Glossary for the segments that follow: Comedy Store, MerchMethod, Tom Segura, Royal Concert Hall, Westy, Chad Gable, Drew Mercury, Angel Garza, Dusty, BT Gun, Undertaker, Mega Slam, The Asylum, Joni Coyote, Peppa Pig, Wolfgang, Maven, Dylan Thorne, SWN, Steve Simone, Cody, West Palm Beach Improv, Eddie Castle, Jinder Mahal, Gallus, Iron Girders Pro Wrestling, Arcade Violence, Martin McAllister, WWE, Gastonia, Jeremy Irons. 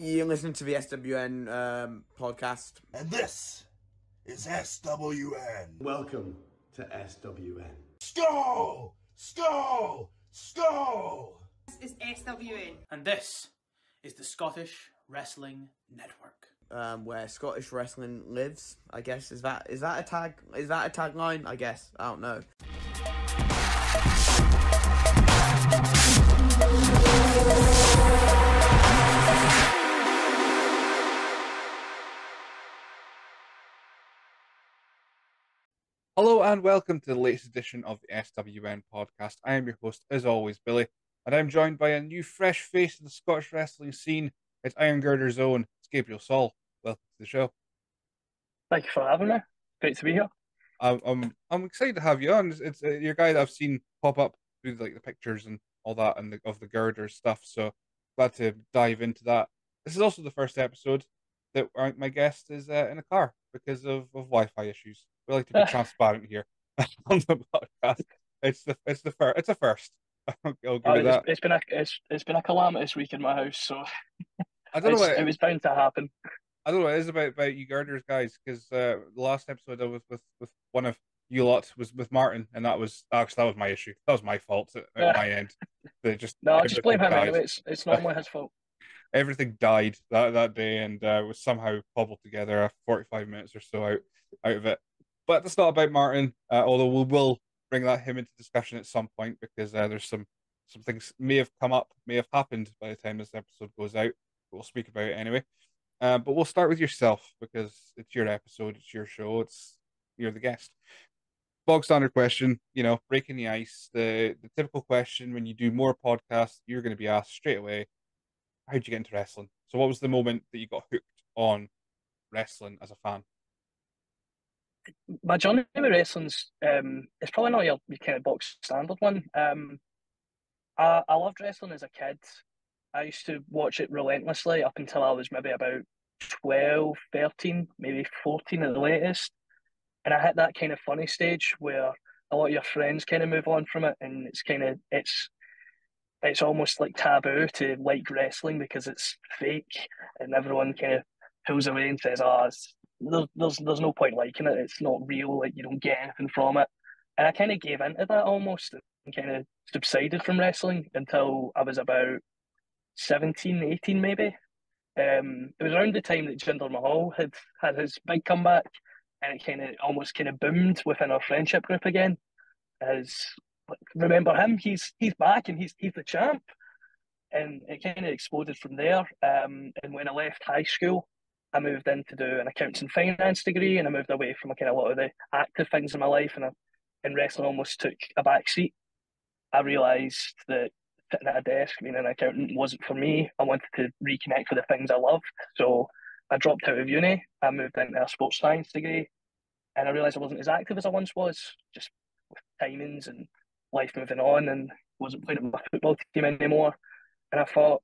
You're listening to the SWN podcast. And this is SWN. Welcome to SWN. Skull! Skull! Skull! This is SWN. And this is the Scottish Wrestling Network. Where Scottish wrestling lives, I guess. Is that a tag? Is that a tagline? I guess. I don't know. Hello and welcome to the latest edition of the SWN podcast. I am your host, as always, Billy, and I'm joined by a new fresh face in the Scottish wrestling scene. It's Iron Girders' own, it's Gabriel Saul. Welcome to the show. Thank you for having me. Great to be here. I'm excited to have you on. It's your guy that I've seen pop up through the pictures and all that, and of the Girders stuff. So glad to dive into that. This is also the first episode that my guest is in a car because of Wi-Fi issues. We like to be transparent here on the podcast. It's a first. I'll give you that. It's been a calamitous week in my house, so I don't know what it was bound to happen. I don't know what it is about you Girders guys, because the last episode I was with one of you lot was with Martin, and that was my issue. That was my fault at my end. I just blame him anyway. It's normally his fault. Everything died that day, and was somehow cobbled together 45 minutes or so out of it. But that's not about Martin, although we will bring him into discussion at some point, because there's some things may have come up, may have happened by the time this episode goes out. We'll speak about it anyway. But we'll start with yourself, because it's your episode, it's your show, you're the guest. Bog standard question, breaking the ice, the typical question when you do more podcasts, you're going to be asked straight away, how'd you get into wrestling? So what was the moment that you got hooked on wrestling as a fan? My journey with wrestling's it's probably not your kind of box standard one. I loved wrestling as a kid. I used to watch it relentlessly up until I was maybe about 12, 13, maybe 14 at the latest. And I hit that kind of funny stage where a lot of your friends kind of move on from it, and it's almost like taboo to like wrestling because it's fake, and everyone kind of pulls away and says, there's no point liking it. It's not real. Like, you don't get anything from it. And I kind of gave into that almost, and kind of subsided from wrestling until I was about 17, 18 maybe. It was around the time that Jinder Mahal had his big comeback, and it almost boomed within our friendship group again. Remember him? He's back, and he's the champ. And it kind of exploded from there. And when I left high school, I moved in to do an accounts and finance degree, and I moved away from a lot of the active things in my life, and wrestling almost took a back seat. I realised that sitting at a desk, being an accountant, wasn't for me. I wanted to reconnect with the things I loved. So I dropped out of uni, I moved into a sports science degree, and I realised I wasn't as active as I once was, just with timings and life moving on, and wasn't playing at my football team anymore. And I thought,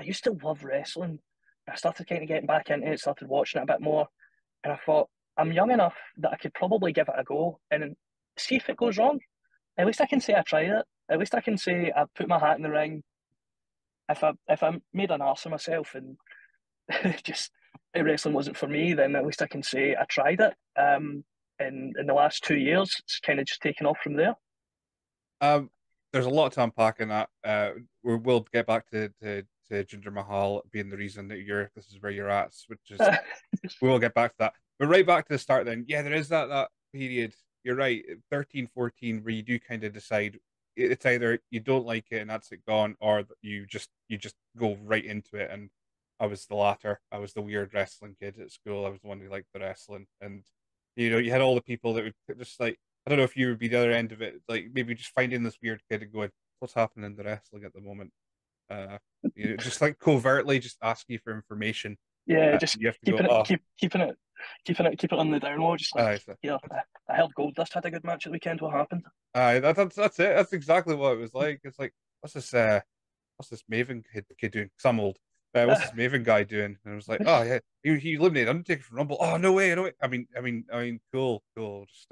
I used to love wrestling. I started kind of getting back into it, started watching it a bit more, and I thought, I'm young enough that I could probably give it a go and see if it goes wrong. At least I can say I tried it. At least I can say I put my hat in the ring. If I made an arse of myself and just wrestling wasn't for me, then at least I can say I tried it. And in the last 2 years, it's kind of just taken off from there. There's a lot to unpack in that. We will get back to Jinder Mahal being the reason that this is where you're at, which is we will get back to that. But right back to the start then. Yeah, there is that period. You're right, 13, 14, where you do kind of decide it's either you don't like it and that's it gone, or you just go right into it. And I was the latter. I was the weird wrestling kid at school. I was the one who liked the wrestling, and you had all the people that would just like, I don't know if you would be the other end of it, like maybe just finding this weird kid and going, what's happening in the wrestling at the moment? Just like covertly just asking you for information. Yeah, just keeping it on the down low. Just like, yeah, I heard Goldust had a good match at the weekend. What happened? That's it. That's exactly what it was like. It's like, what's this Maven kid doing? Some old. What's this Maven guy doing? And I was like, oh yeah, he eliminated Undertaker from Rumble. Oh no way. I mean, cool. Just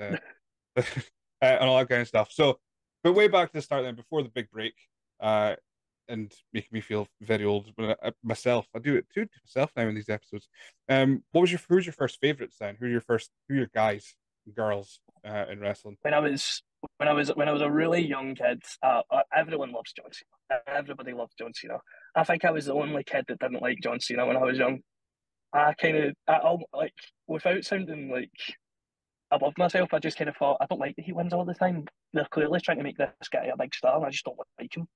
and all that kind of stuff. So, but way back to the start then, before the big break. and making me feel very old when I, myself. I do it too to myself now in these episodes. What was your who's your first favorites then? Who are your guys and girls in wrestling? When I was a really young kid, everyone loves John Cena. Everybody loved John Cena. I think I was the only kid that didn't like John Cena when I was young. I without sounding like above myself, I just kind of thought, I don't like that he wins all the time. They're clearly trying to make this guy a big star, and I just don't like him.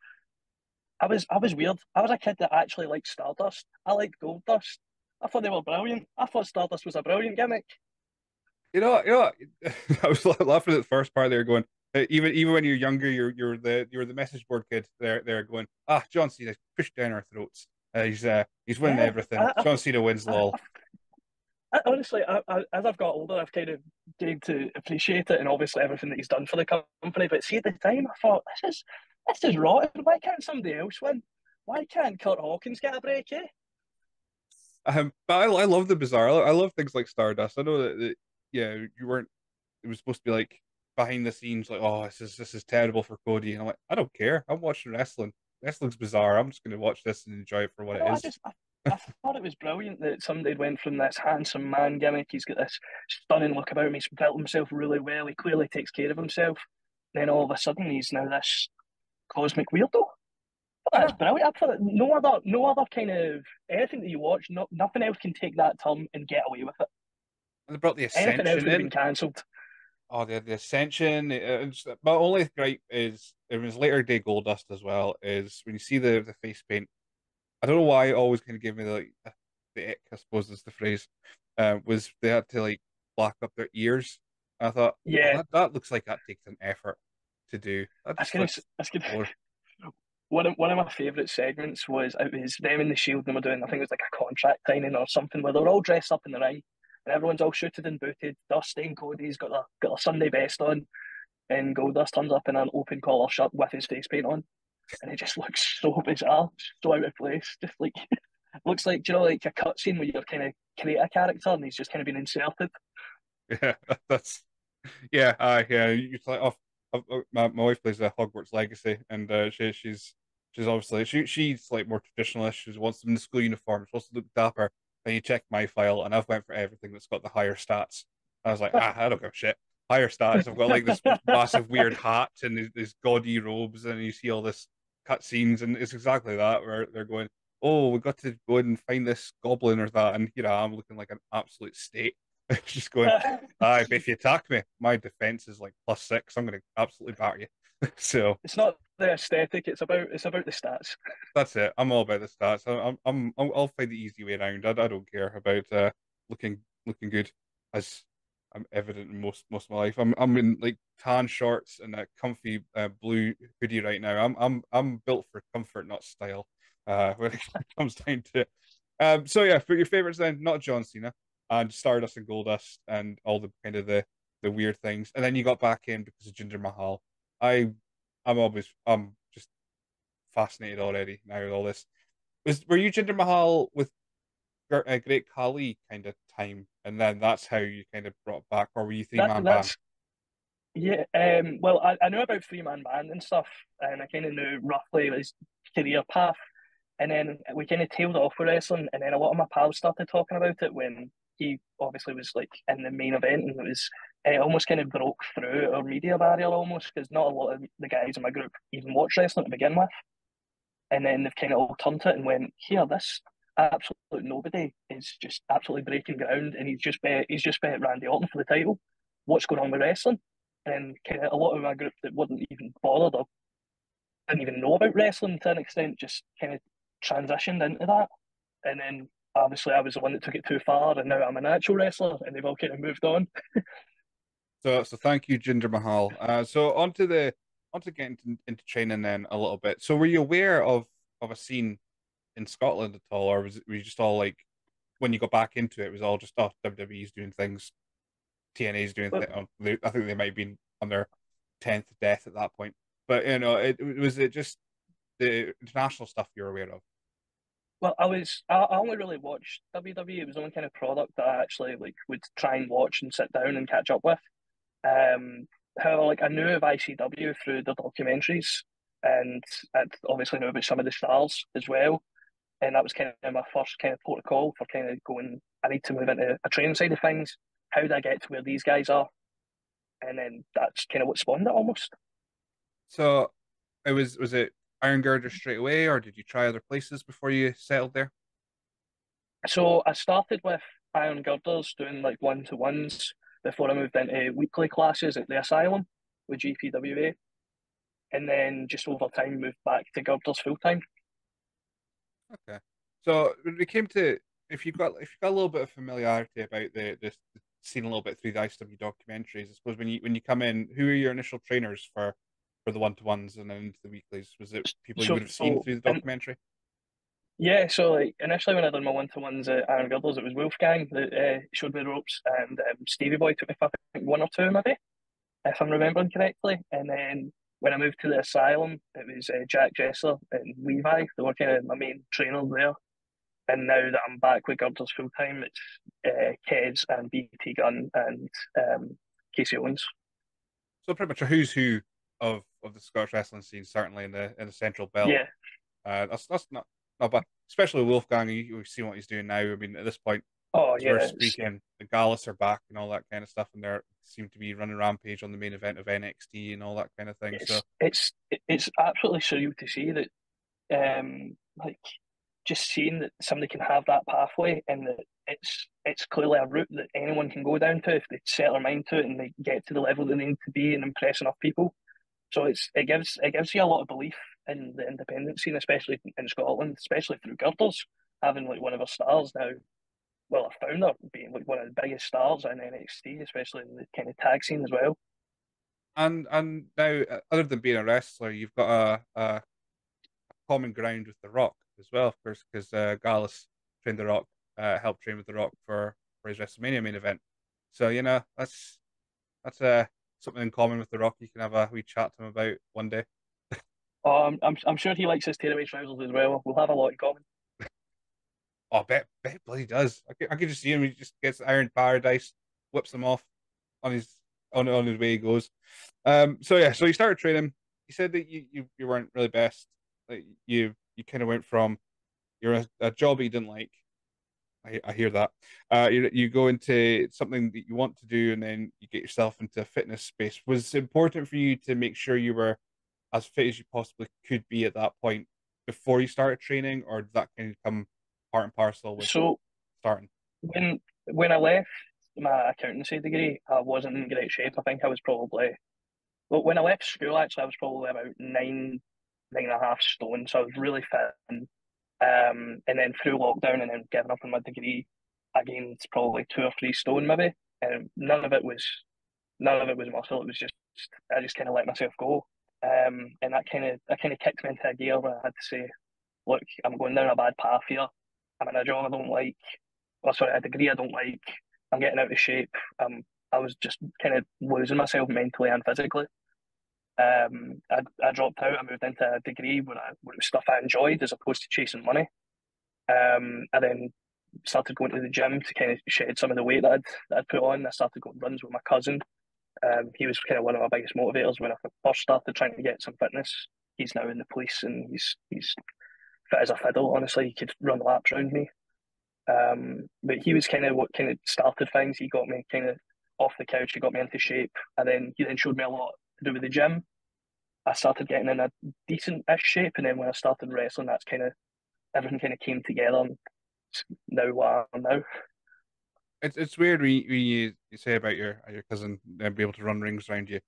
I was weird. I was a kid that actually liked Stardust. I liked Goldust. I thought they were brilliant. I thought Stardust was a brilliant gimmick. You know, I was laughing at the first part there, going, even when you're younger, you were the message board kid there going, John Cena's pushed down our throats. He's winning everything. John Cena wins lol. Honestly, as I've got older, I've kind of gained to appreciate it and obviously everything that he's done for the company. But see, at the time, I thought, this is rotten. Why can't somebody else win? Why can't Kurt Hawkins get a break, eh? But I love the bizarre. I love things like Stardust. I know that yeah, you weren't. It was supposed to be like behind the scenes, like, oh, this is terrible for Cody. And I'm like, I don't care. I'm watching wrestling. Wrestling's bizarre. I'm just going to watch this and enjoy it for what it is. I thought it was brilliant that somebody went from this handsome man gimmick, he's got this stunning look about him, he's built himself really well, he clearly takes care of himself, then all of a sudden he's now this cosmic weirdo. That's brilliant. I thought no other kind of, anything that you watch, nothing else can take that term and get away with it. And they brought the Ascension in. Anything else would have been cancelled. Oh, the Ascension. My only gripe is, it was later day Goldust as well, is when you see the face paint, I don't know why it always kind of gave me the ick, I suppose is the phrase, was they had to like black up their ears. And I thought, yeah, that looks like that takes an effort to do. That's good. One of my favourite segments was, it was them in the Shield and they were doing, I think it was like a contract signing or something, where they're all dressed up in the ring and everyone's all suited and booted. Dusty and Cody's got their Sunday best on, and Goldust turns up in an open collar shirt with his face paint on. And it just looks so bizarre, so out of place. Just like looks like, do you know, like a cutscene where you're kind of create a character and he's just kind of been inserted. Yeah, yeah. You like off. My wife plays a Hogwarts Legacy, and she's obviously she's like more traditionalist. She wants them in the school uniform. She wants to look dapper. And you check my file, and I've went for everything that's got the higher stats. I was like, I don't give a shit. Higher stats. I've got like this massive weird hat and these gaudy robes, and you see all this cutscenes, and it's exactly that where they're going, oh, we've got to go in and find this goblin or that, and here I am looking like an absolute state. Just going, but if you attack me, my defense is like +6. I'm going to absolutely batter you. So it's not the aesthetic; it's about the stats. That's it. I'm all about the stats. I'll find the easy way around. I don't care about looking good, as I'm evident in most of my life. I'm in like tan shorts and a comfy blue hoodie right now. I'm built for comfort, not style. When it comes down to it. So yeah, for your favorites then, not John Cena and Stardust and Goldust and all the kind of the weird things, and then you got back in because of Jinder Mahal. I'm just fascinated already now with all this. Were you Jinder Mahal with a Great Khali kind of time, and then that's how you kind of brought back, or were you three-man band? Yeah, well, I knew about three-man band and stuff, and I kind of knew roughly his career path, and then we kind of tailed it off with wrestling, and then a lot of my pals started talking about it when he obviously was like in the main event, and it almost kind of broke through our media barrier almost, because not a lot of the guys in my group even watched wrestling to begin with, and then they've kind of all turned to it and went, here, this absolute nobody is just absolutely breaking ground, and he's just bet Randy Orton for the title. What's going on with wrestling? And kind of a lot of my group that wouldn't even bothered or didn't even know about wrestling to an extent just kind of transitioned into that. And then obviously I was the one that took it too far, and now I'm an actual wrestler, and they've all kind of moved on. so thank you, Jinder Mahal. So onto getting into training then a little bit. So were you aware of a scene in Scotland at all, or were you just all like, when you got back into it, it was all just, WWE's doing things, TNA's doing things. I think they might have been on their 10th death at that point. But you know, was it just the international stuff you were aware of? Well, I only really watched WWE. It was the only kind of product that I actually like would try and watch and sit down and catch up with. However, like I knew of ICW through the documentaries. and I'd obviously knew about some of the stars as well. And that was kind of my first kind of port of call for kind of going, I need to move into a training side of things. How do I get to where these guys are? And then that's kind of what spawned it almost. So it was it Iron Girders straight away, or did you try other places before you settled there? So I started with Iron Girders, doing like one-to-ones before I moved into weekly classes at The Asylum with GPWA. And then just over time moved back to Girders full-time. Okay. So when we came to, if you've got a little bit of familiarity about the scene a little bit through the ICW documentaries, I suppose when you come in, who are your initial trainers for the one-to-ones and then into the weeklies? Was it people you would have seen through the documentary? Yeah, so like initially when I did my one-to-ones at Iron Girders, it was Wolfgang that showed me the ropes, and Stevie Boy took me for, I think, one or two maybe, if I'm remembering correctly. And then when I moved to the Asylum, it was Jack Jessler and Levi. They were kind of my main trainer there. And now that I'm back with Girders full-time, it's Keds and BT Gun and Casey Owens. So pretty much a who's who of the Scottish wrestling scene, certainly in the Central Belt. Yeah. That's not bad. Especially Wolfgang, you've seen what he's doing now. I mean, at this point, we're speaking, the Gallus are back and all that kind of stuff, and they seem to be running rampage on the main event of NXT and all that kind of thing. It's absolutely surreal to see that, like, just seeing that somebody can have that pathway, and that it's clearly a route that anyone can go down to if they set their mind to it and they get to the level they need to be and impress enough people. So it gives you a lot of belief in the independent scene, especially in Scotland, especially through Girders, having like one of our stars now, well, our founder being like one of the biggest stars in NXT, especially in the kind of tag scene as well. And now, other than being a wrestler, you've got a common ground with The Rock as well, of course, because Gallus trained The Rock, helped train with The Rock for his WrestleMania main event. So, you know, that's something in common with The Rock. You can have a wee chat to him about one day. Oh, I'm sure he likes his tearaway trousers as well. We'll have a lot in common. Oh, I bet bloody does. I could just see him. He just gets Iron Paradise, whips them off on his way he goes. So you started training. You said that you weren't really best. Like you kind of went from you're a job you didn't like. I hear that. You go into something that you want to do, and then you get yourself into a fitness space. Was it important for you to make sure you were as fit as you possibly could be at that point before you started training, or did that kind of come part and parcel with starting? When I left my accountancy degree, I wasn't in great shape. I think I was probably, well, when I left school, actually, I was probably about 9.5 stone, so I was really fit. And then through lockdown and then giving up on my degree, I gained probably 2 or 3 stone maybe, and none of it was muscle. It was just, I just kind of let myself go, and that kind of kicked me into a gear where I had to say, look, I'm going down a bad path here. I'm in a job I don't like. Well, sorry, a degree I don't like. I'm getting out of shape. I was just kind of losing myself mentally and physically. I dropped out. I moved into a degree where it was stuff I enjoyed as opposed to chasing money. I then started going to the gym to kind of shed some of the weight that I'd put on. I started going runs with my cousin. He was kind of one of my biggest motivators when I first started trying to get some fitness. He's now in the police, and he's fit as a fiddle. Honestly, he could run laps around me. But he was kind of what kind of started things. He got me kind of off the couch. He got me into shape, and then he showed me a lot do with the gym. I started getting in a decent-ish shape, and then when I started wrestling, that's kind of everything kind of came together, and now what I am now. It's weird when you say about your cousin and be able to run rings around you.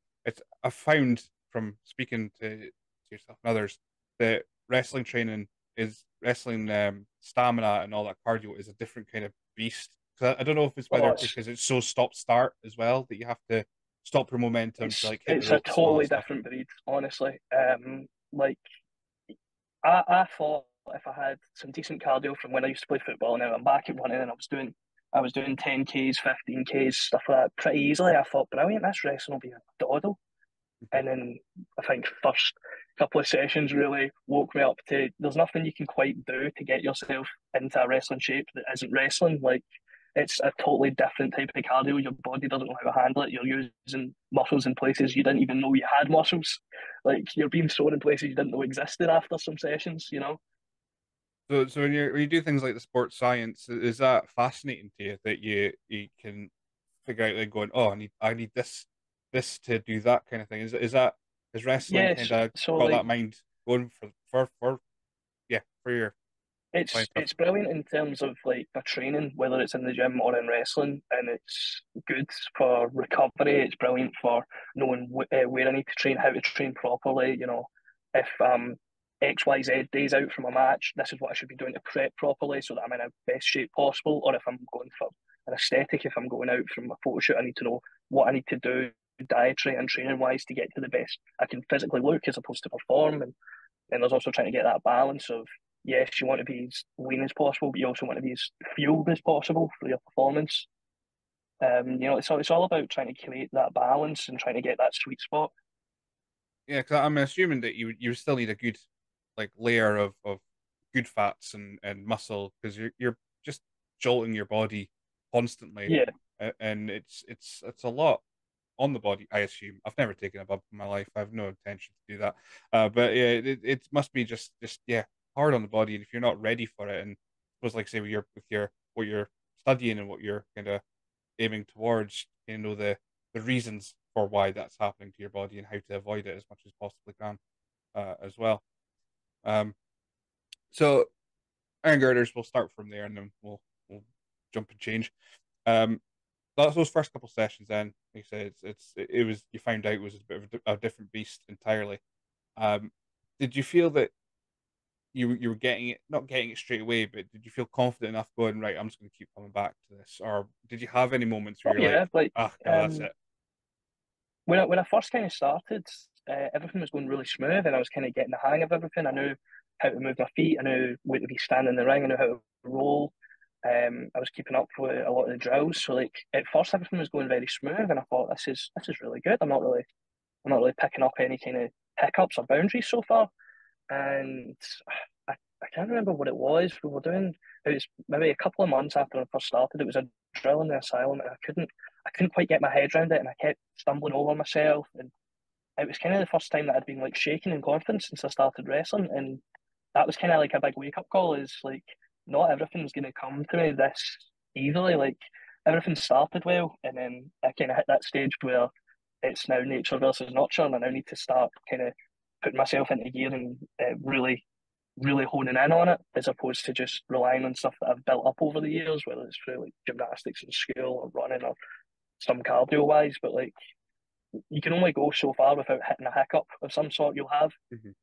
I've found from speaking to yourself and others that wrestling training is wrestling stamina and all that cardio is a different kind of beast. Because I don't know if it's whether because it's so stop-start as well that you have to stop your momentum. It's a totally different breed, honestly. Like I thought if I had some decent cardio from when I used to play football, and now I'm back at running, and I was doing 10Ks, 15Ks, stuff like that pretty easily. I thought, brilliant, this wrestling will be a doddle. And then I think first couple of sessions really woke me up to there's nothing you can quite do to get yourself into a wrestling shape that isn't wrestling. Like it's a totally different type of cardio. Your body doesn't know how to handle it. You're using muscles in places you didn't even know you had muscles. Like, you're being sore in places you didn't know existed after some sessions, you know? So when you do things like the sports science, is that fascinating to you, that you can figure out, like, going, oh, I need this to do that kind of thing? Is wrestling kind of got that mind going for your... It's brilliant in terms of, like, the training, whether it's in the gym or in wrestling, and it's good for recovery. It's brilliant for knowing where I need to train, how to train properly. You know, if XYZ days out from a match, this is what I should be doing to prep properly so that I'm in the best shape possible. Or if I'm going for an aesthetic, if I'm going out from a photo shoot, I need to know what I need to do dietary and training wise to get to the best I can physically look as opposed to perform. And there's also trying to get that balance of, yes, you want to be as lean as possible, but you also want to be as fueled as possible for your performance. You know, it's all about trying to create that balance and trying to get that sweet spot. Yeah, because I'm assuming that you still need a good, like, layer of good fats and muscle, because you're just jolting your body constantly. Yeah, and it's a lot on the body, I assume. I've never taken a bump in my life. I have no intention to do that. But yeah, it must be just hard on the body, and if you're not ready for it, and it was like, say, with your what you're studying and what you're kind of aiming towards, you know, the reasons for why that's happening to your body and how to avoid it as much as possibly can, as well. So Iron Girders, we'll start from there, and then we'll jump and change. That's those first couple sessions. Then, like I said, it was you found out it was a bit of a different beast entirely. Did you feel that you were getting it, not getting it straight away, but did you feel confident enough going, right, I'm just going to keep coming back to this? Or did you have any moments where you're like, God, that's it? When I first kind of started, everything was going really smooth, and I was kind of getting the hang of everything. I knew how to move my feet. I knew where to be standing in the ring. I knew how to roll. I was keeping up with a lot of the drills. So, like, at first, everything was going very smooth, and I thought, this is really good. I'm not really picking up any kind of hiccups or boundaries so far. And I can't remember what it was we were doing. It was maybe a couple of months after I first started. It was a drill in the Asylum, and I couldn't quite get my head around it, and I kept stumbling over myself. And it was kind of the first time that I'd been, like, shaking in confidence since I started wrestling, and that was kind of like a big wake up call. Is like, not everything's going to come to me this easily. Like, everything started well, and then I kind of hit that stage where it's now nature versus nurture, and I now need to start kind of putting myself into gear and really, really honing in on it, as opposed to just relying on stuff that I've built up over the years, whether it's through, like, gymnastics in school or running or some cardio wise. But, like, you can only go so far without hitting a hiccup of some sort. You'll have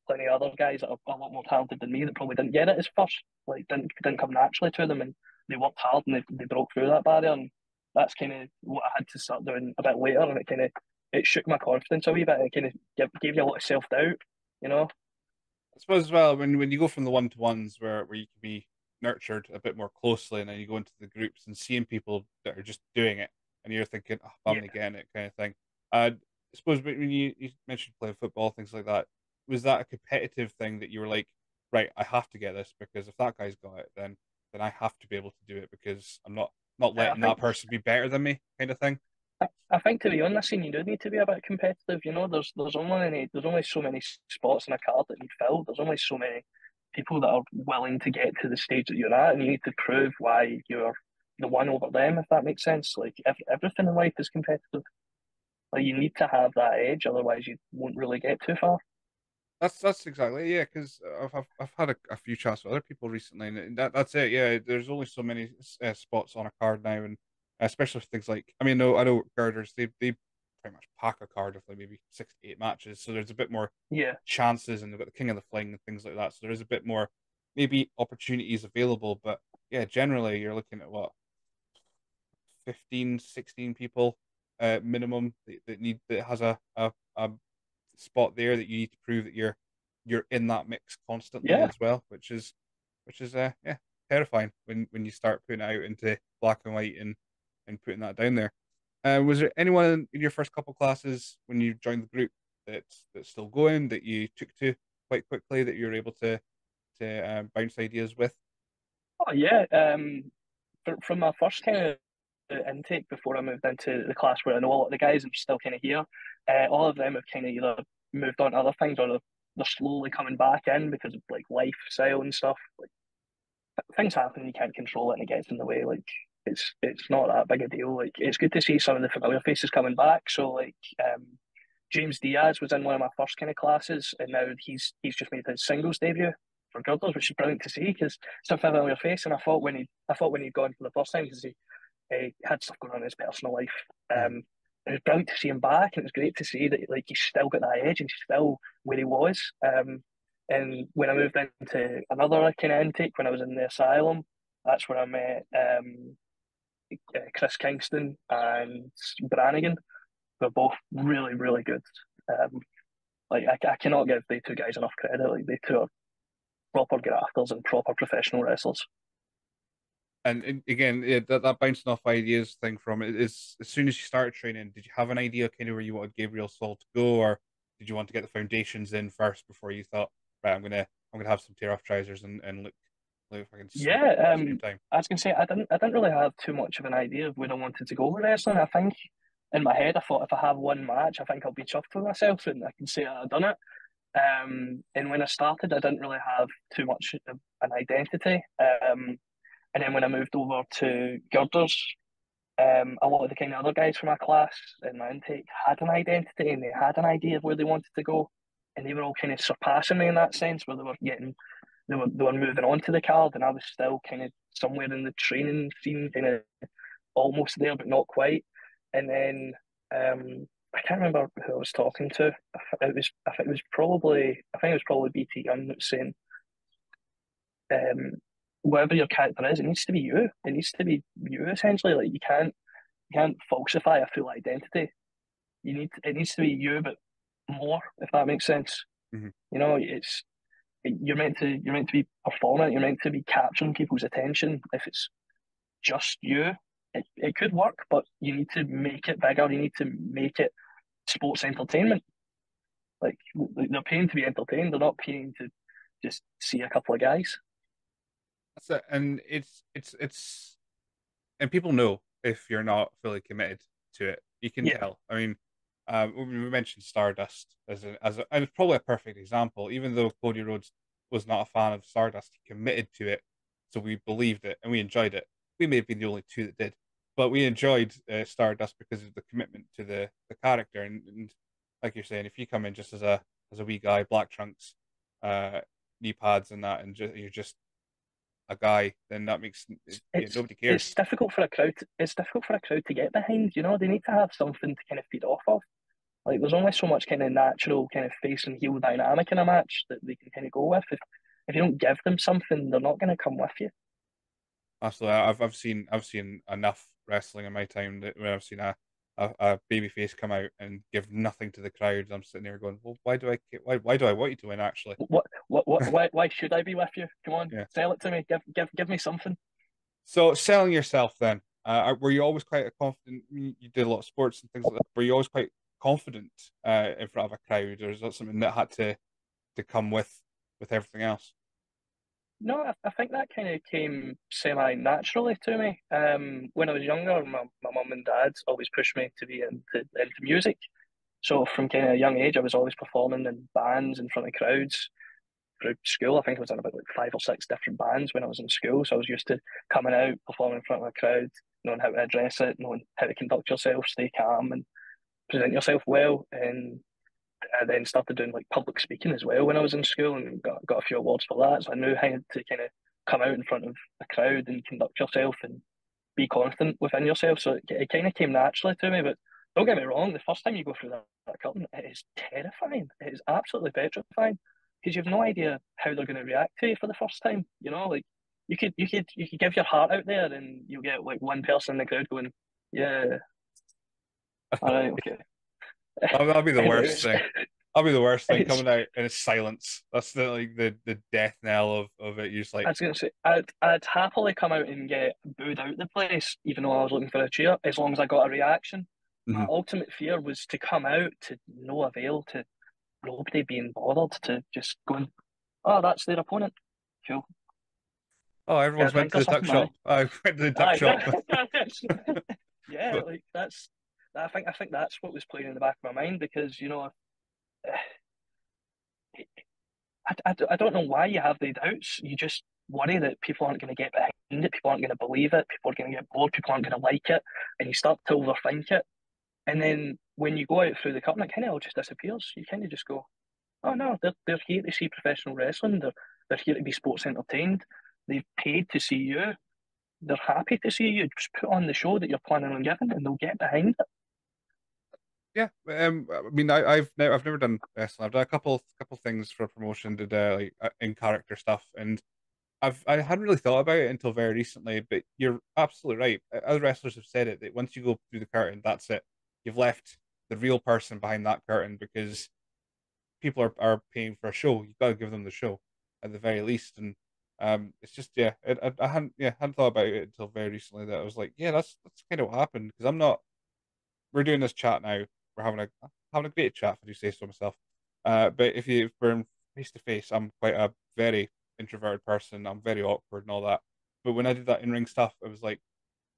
plenty of other guys that are a lot more talented than me that probably didn't get it as first, like, didn't come naturally to them, and they worked hard and they broke through that barrier. And that's kind of what I had to start doing a bit later, and it shook my confidence a wee bit. It kind of gave you a lot of self doubt. You know, I suppose as well, when you go from the one-to-ones where you can be nurtured a bit more closely, and then you go into the groups and seeing people that are just doing it, and you're thinking, oh, I'm going to get it, kind of thing. I suppose when you mentioned playing football, things like that, was that a competitive thing that you were like, right, I have to get this, because if that guy's got it, then I have to be able to do it, because I'm not letting that person be better than me, kind of thing? I think, to be honest, you do need to be a bit competitive. You know, there's only so many spots in a card that you fill. There's only so many people that are willing to get to the stage that you're at, and you need to prove why you're the one over them, if that makes sense. Like, everything in life is competitive. Like, you need to have that edge, otherwise you won't really get too far. That's exactly, yeah, because I've had a few chats with other people recently, and that's it, yeah. There's only so many spots on a card now, and especially things like, I know girders, they pretty much pack a card of, like, maybe 6 to 8 matches, so there's a bit more chances, and they've got the King of the Fling and things like that, so there is a bit more maybe opportunities available. But yeah, generally you're looking at what, 15, 16 people minimum that has a spot there that you need to prove that you're in that mix constantly as well, which is terrifying when you start putting it out into black and white and putting that down there. Was there anyone in your first couple classes when you joined the group that's still going, that you took to quite quickly, that you were able to bounce ideas with? Oh yeah, from my first kind of intake before I moved into the class, where I know a lot of the guys and still kind of here, all of them have kind of either moved on to other things or they're slowly coming back in because of like lifestyle and stuff. Like, things happen, you can't control it, and it gets in the way. Like, it's not that big a deal. Like, it's good to see some of the familiar faces coming back. So like James Diaz was in one of my first kind of classes, and now he's just made his singles debut for Girders, which is brilliant to see because it's a familiar face. And I thought when he'd gone for the first time, because he had stuff going on in his personal life, it was brilliant to see him back, and it was great to see that like he's still got that edge and he's still where he was. And when I moved into another kind of intake, when I was in the Asylum, that's when I met Chris Kingston and Brannigan. They're both really, really good. Like I cannot give the two guys enough credit. Like, they two are proper grafters and proper professional wrestlers. And again, that bouncing off ideas thing from it is, as soon as you started training, did you have an idea kind of where you wanted Gabriel Saul to go, or did you want to get the foundations in first before you thought, right, I'm gonna have some tear off trousers and look if I can? Yeah, I was gonna say I didn't really have too much of an idea of where I wanted to go with wrestling. I think in my head I thought, if I have one match, I think I'll be chuffed with myself and I can say I've done it. And when I started, I didn't really have too much of an identity. And then when I moved over to Girders, a lot of the kind of other guys from my class and my intake had an identity, and they had an idea of where they wanted to go, and they were all kind of surpassing me in that sense, where they were moving on to the card, and I was still kind of somewhere in the training scene, kind of almost there but not quite. And then I can't remember who I was talking to. I think it was probably BT Gun that was saying, whatever your character is, it needs to be you. It needs to be you, essentially. Like, you can't falsify a full identity. It needs to be you, but more, if that makes sense. Mm-hmm. You know, you're meant to be performant. You're meant to be capturing people's attention. If it's just you, it could work, but you need to make it bigger. You need to make it sports entertainment. Like, they're paying to be entertained. They're not paying to just see a couple of guys. That's it. And it's people know if you're not fully committed to it. You can tell. I mean, we mentioned Stardust as a, and it's probably a perfect example. Even though Cody Rhodes was not a fan of Stardust, he committed to it, so we believed it and we enjoyed it. We may have been the only two that did, but we enjoyed Stardust because of the commitment to the character. And like you're saying, if you come in just as a wee guy, black trunks, knee pads, and that, and you're just a guy, then that makes nobody cares. It's difficult for a crowd. It's difficult for a crowd to get behind. You know, they need to have something to kind of feed off of. Like, there's only so much kind of natural kind of face and heel dynamic in a match that they can kind of go with. If you don't give them something, they're not going to come with you. Absolutely, I've seen enough wrestling in my time that when I've seen a babyface come out and give nothing to the crowd, I'm sitting there going, well, why do I want you to win, actually? Why should I be with you? Come on, sell it to me. Give me something. So, selling yourself then, were you always quite confident? You did a lot of sports and things like that. Were you always quite confident in front of a crowd, or is that something that had to come with everything else? No, I think that kind of came semi-naturally to me. When I was younger, my mum and dad always pushed me to be into music. So from kind of a young age, I was always performing in bands in front of crowds. Through school, I think I was in about like 5 or 6 different bands when I was in school. So I was used to coming out, performing in front of a crowd, knowing how to address it, knowing how to conduct yourself, stay calm and present yourself well. And I then started doing like public speaking as well when I was in school, and got a few awards for that. So I knew how to kind of come out in front of a crowd and conduct yourself and be confident within yourself. So it kind of came naturally to me. But don't get me wrong, the first time you go through that curtain, it is terrifying. It is absolutely petrifying, because you have no idea how they're going to react to you for the first time. You know, like you could give your heart out there, and you'll get like one person in the crowd going, "Yeah, all right, okay." That'll be the worst thing. That'll be the worst thing, coming out in silence. That's the death knell of it. You're just like, I was going to say, I'd happily come out and get booed out the place, even though I was looking for a cheer, as long as I got a reaction. Mm-hmm. My ultimate fear was to come out to no avail, to nobody being bothered, to just going, "Oh, that's their opponent. Cool." Oh, everyone's went to the duck shop. Oh, went to the duck shop. Yeah, but, like that's. I think that's what was playing in the back of my mind because you know, I don't know why you have the doubts. You just worry that people aren't going to get behind it, people aren't going to believe it, people are going to get bored, people aren't going to like it, and you start to overthink it. And then when you go out through the curtain, it kind of all just disappears. You kind of just go, oh no, they're here to see professional wrestling. They're here to be sports entertained. They've paid to see you. They're happy to see you. Just put on the show that you're planning on giving, and they'll get behind it. Yeah, I mean, I've never done wrestling. I've done a couple things for promotion, did like in character stuff, and I hadn't really thought about it until very recently. But you're absolutely right. Other wrestlers have said it that once you go through the curtain, that's it. You've left the real person behind that curtain because people are paying for a show. You've got to give them the show at the very least, and. It's just I hadn't thought about it until very recently that I was like, yeah, that's kind of what happened because I'm not. We're doing this chat now. We're having a great chat, if I do say so myself. But if we're face to face, I'm quite a very introverted person. I'm very awkward and all that. But when I did that in ring stuff, it was like,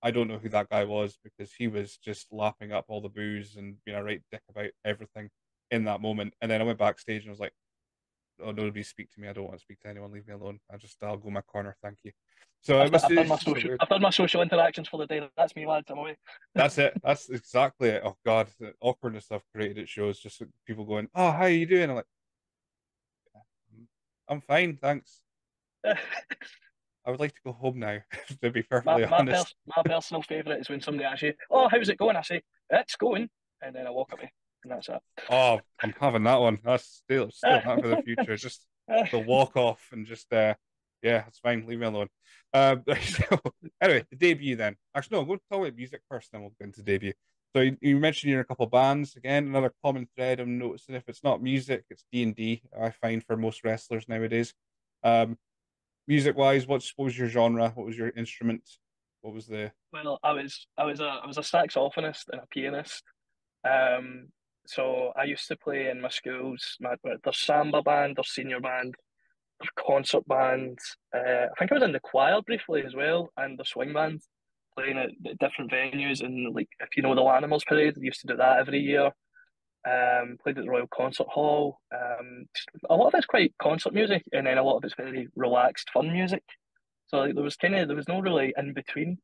I don't know who that guy was because he was just lapping up all the booze and being a right dick about everything in that moment. And then I went backstage and I was like. Oh, nobody speak to me. I don't want to speak to anyone. Leave me alone. I'll go in my corner. Thank you. So I've done my social interactions for the day. That's me, lads. I'm away. That's it. That's exactly it. Oh God, the awkwardness I've created at shows. Just people going, "Oh, how are you doing?" I'm like, "I'm fine, thanks." I would like to go home now. To be perfectly honest, my personal favorite is when somebody asks you, "Oh, how's it going?" I say, "It's going," and then I walk away. And that's it. Oh, I'm having that one. That's still not for the future. Just the walk off and just yeah, it's fine. Leave me alone. So, anyway, the debut then. Actually, no, we'll talk about music first, then we'll go into debut. So you mentioned you're in a couple of bands. Again, another common thread I'm noticing. If it's not music, it's D&D. I find for most wrestlers nowadays. Music wise, what was your genre? What was your instrument? What was the? Well, I was a saxophonist and a pianist. So I used to play in my schools, there's samba band, there's senior band, there's concert band. I think I was in the choir briefly as well, and the swing band, playing at different venues. And like, if you know the Animals Parade, we used to do that every year. Played at the Royal Concert Hall. A lot of it's quite concert music, and then a lot of it's very relaxed, fun music. So like, there was no really in between.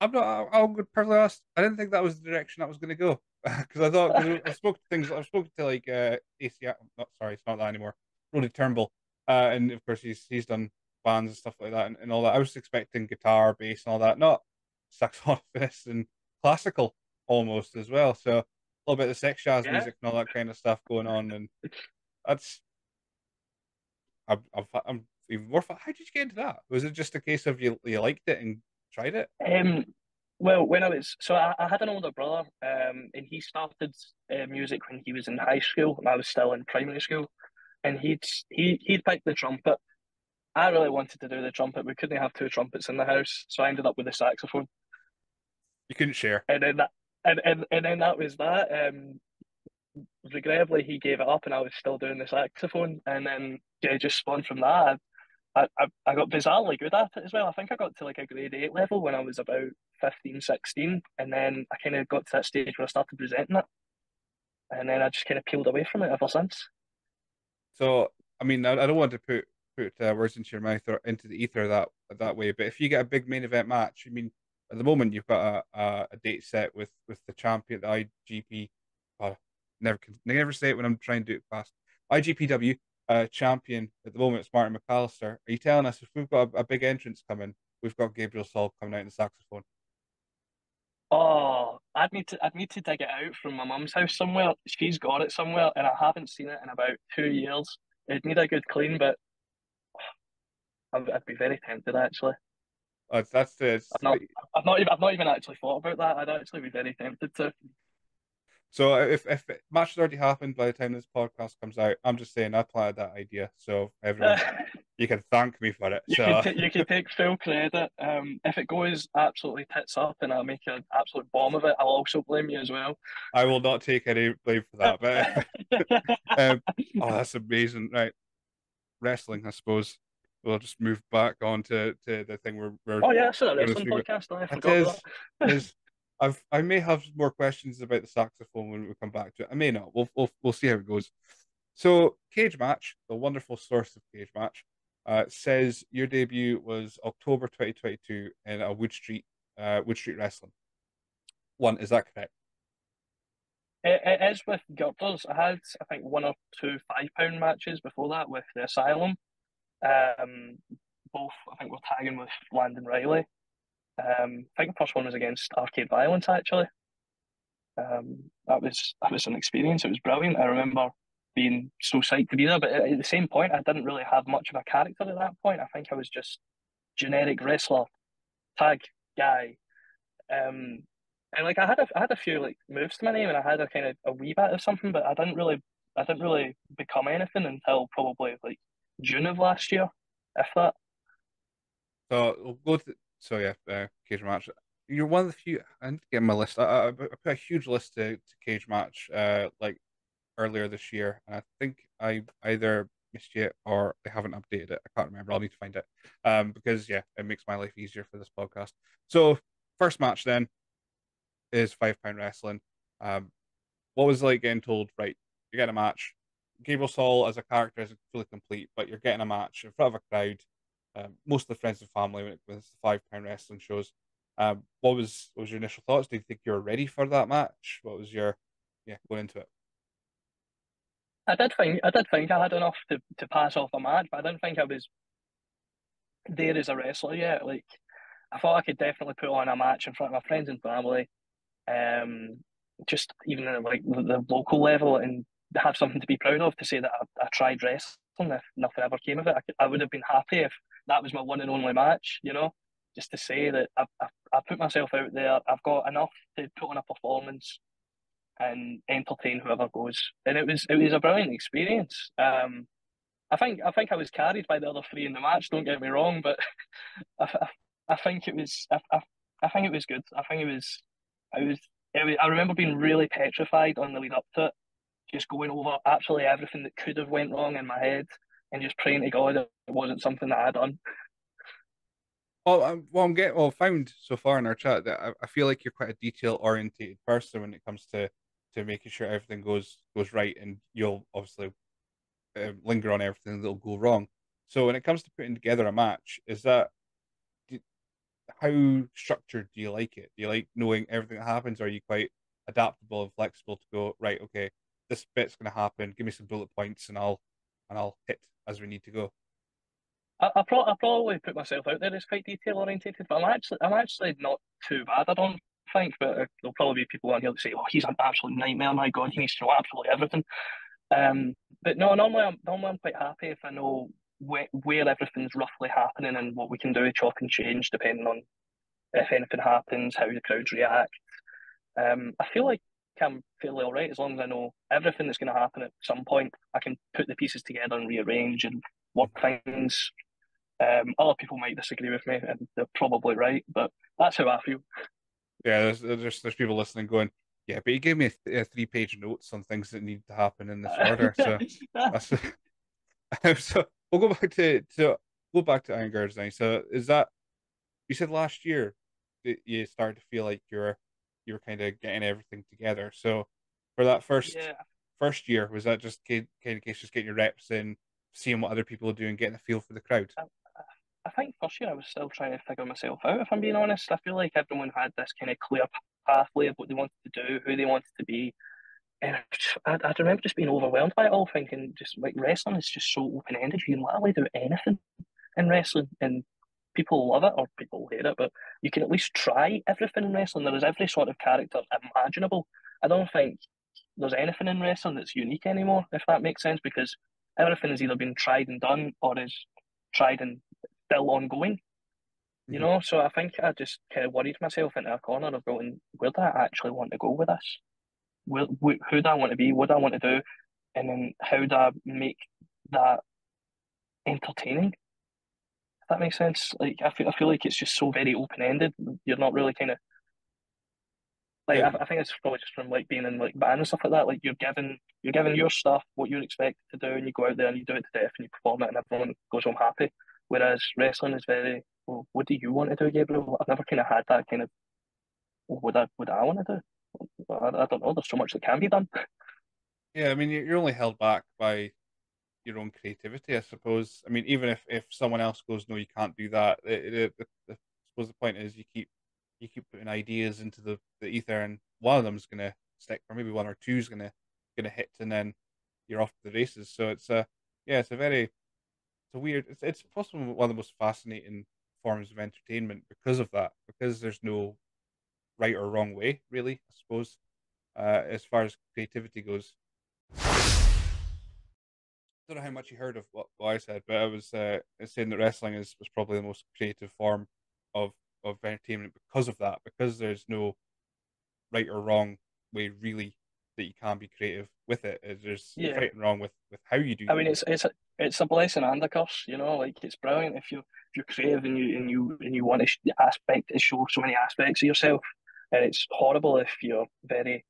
I'll be perfectly honest. I didn't think that was the direction that was going to go because I thought I've spoken to like ACI. It's not that anymore. Roddy Turnbull, and of course he's done bands and stuff like that and all that. I was expecting guitar, bass, and all that, not saxophonist and classical almost as well. So a little bit of the sex jazz music and all that kind of stuff going on, and that's I'm even more. How did you get into that? Was it just a case of you liked it and tried it? Well, when I had an older brother, and he started music when he was in high school, and I was still in primary school. And he'd picked the trumpet. I really wanted to do the trumpet. We couldn't have two trumpets in the house, so I ended up with the saxophone. You couldn't share. And then that was that. Regrettably, he gave it up, and I was still doing the saxophone. And then yeah, just spawned from that. I got bizarrely good at it as well. I think I got to like a grade 8 level when I was about 15, 16. And then I kind of got to that stage where I started resenting it. And then I just kind of peeled away from it ever since. So, I mean, I don't want to put words into your mouth or into the ether that way. But if you get a big main event match, I mean, at the moment you've got a date set with the champion, the IGP. Oh, never say it when I'm trying to do it fast. IGPW. Champion at the moment, it's Martin McAllister. Are you telling us if we've got a big entrance coming, we've got Gabriel Saul coming out in the saxophone? Oh, I'd need to dig it out from my mum's house somewhere. She's got it somewhere, and I haven't seen it in about 2 years. It'd need a good clean, but I'd be very tempted actually. Oh, that's the. I've not even actually thought about that. I'd actually be very tempted to. So if match has already happened by the time this podcast comes out, I'm just saying I planted that idea. So everyone, you can thank me for it. You can take full credit. If it goes absolutely tits up and I make an absolute bomb of it, I'll also blame you as well. I will not take any blame for that. But oh, that's amazing, right? Wrestling, I suppose. we'll just move back on to the thing we're oh yeah, that's it. There's some podcast. I forgot that. I may have more questions about the saxophone when we come back to it. I may not. We'll see how it goes. So Cage Match, the wonderful source of Cage Match, says your debut was October 2022 in a Wood Street Wrestling. One, is that correct? It is with Girders. I had, I think, 1 or 2 £5 matches before that with The Asylum. Both, I think, were tagging with Landon Riley. I think the first one was against Arcade Violence, actually. That was an experience. It was brilliant. I remember being so psyched to be there, but at the same point, I didn't really have much of a character at that point. I think I was just generic wrestler, tag guy. And like I had a few like moves to my name, and I had a kind of a wee bit of something, but I didn't really become anything until probably like June of last year, if that. So we'll go to. So yeah, Cage Match. You're one of the few. I need to get my list. I put a huge list to Cage Match like earlier this year, and I think I either missed it or I haven't updated it. I can't remember. I'll need to find it. Because yeah, it makes my life easier for this podcast. So first match then is £5 Wrestling. What was it like getting told, right, you're getting a match? Gabriel Saul as a character isn't fully complete, but you're getting a match in front of a crowd. Most of the friends and family when it was the £5 wrestling shows. What was your initial thoughts? Do you think you were ready for that match? What was your going into it? I did think I had enough to pass off a match, but I didn't think I was there as a wrestler yet. Like I thought I could definitely put on a match in front of my friends and family, just even at like the local level, and have something to be proud of to say that I tried wrestling. If nothing ever came of it, I would have been happy if that was my one and only match, you know, just to say that I put myself out there, I've got enough to put on a performance and entertain whoever goes. And it was a brilliant experience. I think I was carried by the other three in the match, don't get me wrong, but I think it was good. I remember being really petrified on the lead up to it, just going over absolutely everything that could have went wrong in my head and just praying to God it wasn't something that I'd done. Well, I found so far in our chat that I feel like you're quite a detail-oriented person when it comes to making sure everything goes right, and you'll obviously linger on everything that'll go wrong. So when it comes to putting together a match, how structured do you like it? Do you like knowing everything that happens, or are you quite adaptable and flexible to go, right, okay, this bit's going to happen, give me some bullet points and I'll hit as we need to go? I probably put myself out there as quite detail-orientated, but I'm actually not too bad, I don't think, but there'll probably be people on here that say, oh, he's an absolute nightmare, my God, he needs to know absolutely everything. But no, normally I'm quite happy if I know where everything's roughly happening and what we can do, chop and change, depending on if anything happens, how the crowds react. I feel like I'm fairly all right as long as I know everything that's going to happen at some point. I can put the pieces together and rearrange and work things. Other people might disagree with me, and they're probably right, but that's how I feel. Yeah, there's people listening going, yeah, but you gave me a 3-page notes on things that need to happen in this order. So, so we'll go back to Iron Girders now. So is that, you said last year that you started to feel like you were kind of getting everything together. So for that first year, was that just kind of case just getting your reps in, seeing what other people do and getting a feel for the crowd? I think first year I was still trying to figure myself out, if I'm being honest. I feel like everyone had this kind of clear pathway of what they wanted to do, who they wanted to be. And I remember just being overwhelmed by it all, thinking just like wrestling is just so open-ended. You can literally do anything in wrestling, and people love it or people hate it, but you can at least try everything in wrestling. There is every sort of character imaginable. I don't think there's anything in wrestling that's unique anymore, if that makes sense, because everything has either been tried and done or is tried and still ongoing. Mm-hmm. You know, so I think I just kind of worried myself into a corner of going, where do I actually want to go with this? Who do I want to be? What do I want to do? And then how do I make that entertaining? That makes sense. Like I feel like it's just so very open-ended. You're not really kind of like, yeah. I think it's probably just from like being in like band and stuff like that. Like you're given your stuff, what you're expected to do, and you go out there and you do it to death and you perform it, and everyone goes home happy. Whereas wrestling is very, well, what do you want to do, Gabriel? I've never kind of had that kind of, what I want to do? I don't know, there's so much that can be done. Yeah, I mean, you're only held back by your own creativity, I suppose. I mean, even if someone else goes, no, you can't do that, I suppose the point is you keep putting ideas into the ether, and one of them's going to stick, or maybe one or two's going to hit, and then you're off to the races. So it's possibly one of the most fascinating forms of entertainment because of that, because there's no right or wrong way, really, I suppose, as far as creativity goes. I don't know how much you heard of what I said, but I was saying that wrestling was probably the most creative form of entertainment because of that, because there's no right or wrong way, really, that you can be creative with it. There's right and wrong with how you do it. I mean, it's a blessing and a curse, you know, like, it's brilliant if you're creative and you want to show so many aspects of yourself, and it's horrible if you're very,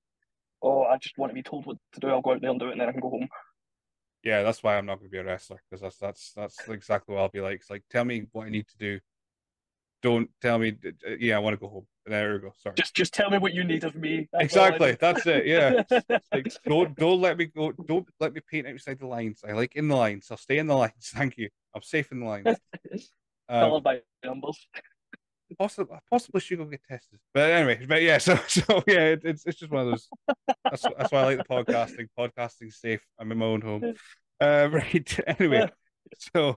oh, I just want to be told what to do, I'll go out there and do it and then I can go home. Yeah, that's why I'm not going to be a wrestler, because that's exactly what I'll be like. It's like, tell me what I need to do. Don't tell me, yeah, I want to go home. There we go. Sorry. Just tell me what you need of me. Exactly. That's it. Yeah. It's like, don't let me go. Don't let me paint outside the lines. I like in the lines. I'll stay in the lines. Thank you. I'm safe in the lines. Followed by numbers. Possibly should go get tested. But anyway, it's just one of those. That's why I like the podcasting. Podcasting's safe. I'm in my own home. Right. Anyway, so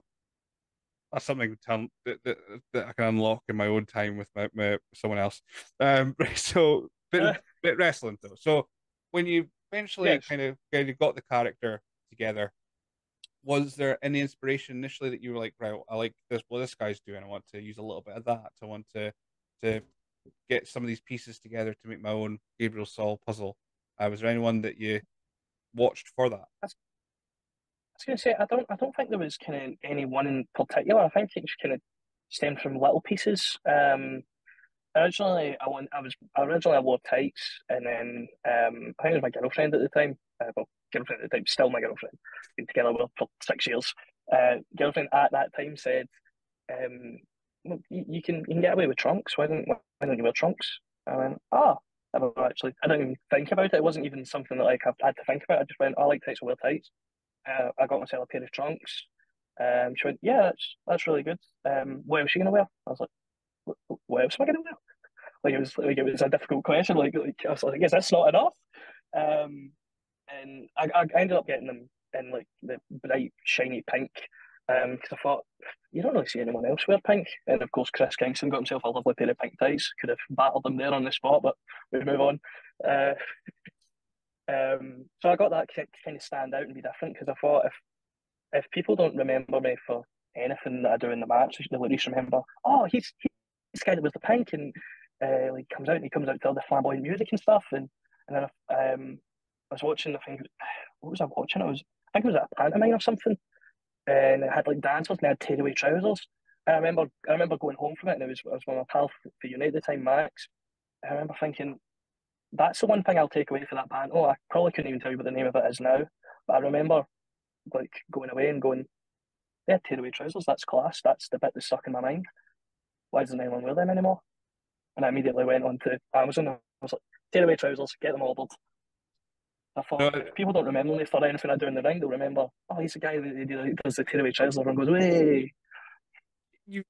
that's something that I can unlock in my own time with my someone else. Right. So bit wrestling though. So when you eventually kind of got the character together, was there any inspiration initially that you were like, right, I like this, what this guy's doing, I want to use a little bit of that, I want to get some of these pieces together to make my own Gabriel Saul puzzle? Was there anyone that you watched for that? I was going to say, I don't think there was kind of any one in particular. I think it just kind of stemmed from little pieces. Originally, I wore tights, and then I think it was my girlfriend at the time. Still my girlfriend. Been together with her for 6 years. Girlfriend at that time said, "You can get away with trunks. Why don't you wear trunks?" I went, "Ah, I didn't even think about it. It wasn't even something that like I had to think about. I just went, I like tights, I wear tights. I got myself a pair of trunks. She went, yeah, that's really good. What else are you gonna wear? I was like, what else am I gonna wear? Like, it was a difficult question. Like I was like, is this not enough? And I ended up getting them in like the bright shiny pink, because I thought you don't really see anyone else wear pink. And of course, Chris Kingston got himself a lovely pair of pink tights. Could have battled them there on the spot, but we move on. So I got that to kind of stand out and be different, because I thought if people don't remember me for anything that I do in the match, they'll at least remember, oh, he's kind of with the pink, and like comes out to all the flamboyant music and stuff, and then I was watching, I think it was a pantomime or something, and it had like dancers and they had tearaway trousers. And I remember going home from it, and it was one of my pals for Unite at the time, Max. I remember thinking, that's the one thing I'll take away for that band. Oh, I probably couldn't even tell you what the name of it is now, but I remember like going away and going, they had tearaway trousers, that's class, that's the bit that stuck in my mind. Why doesn't anyone wear them anymore? And I immediately went on to Amazon and I was like, tearaway trousers, get them ordered. I thought, if people don't remember me for anything I do in the ring, they'll remember, oh, he's the guy that does the tearaway trousers, and everyone goes, way. I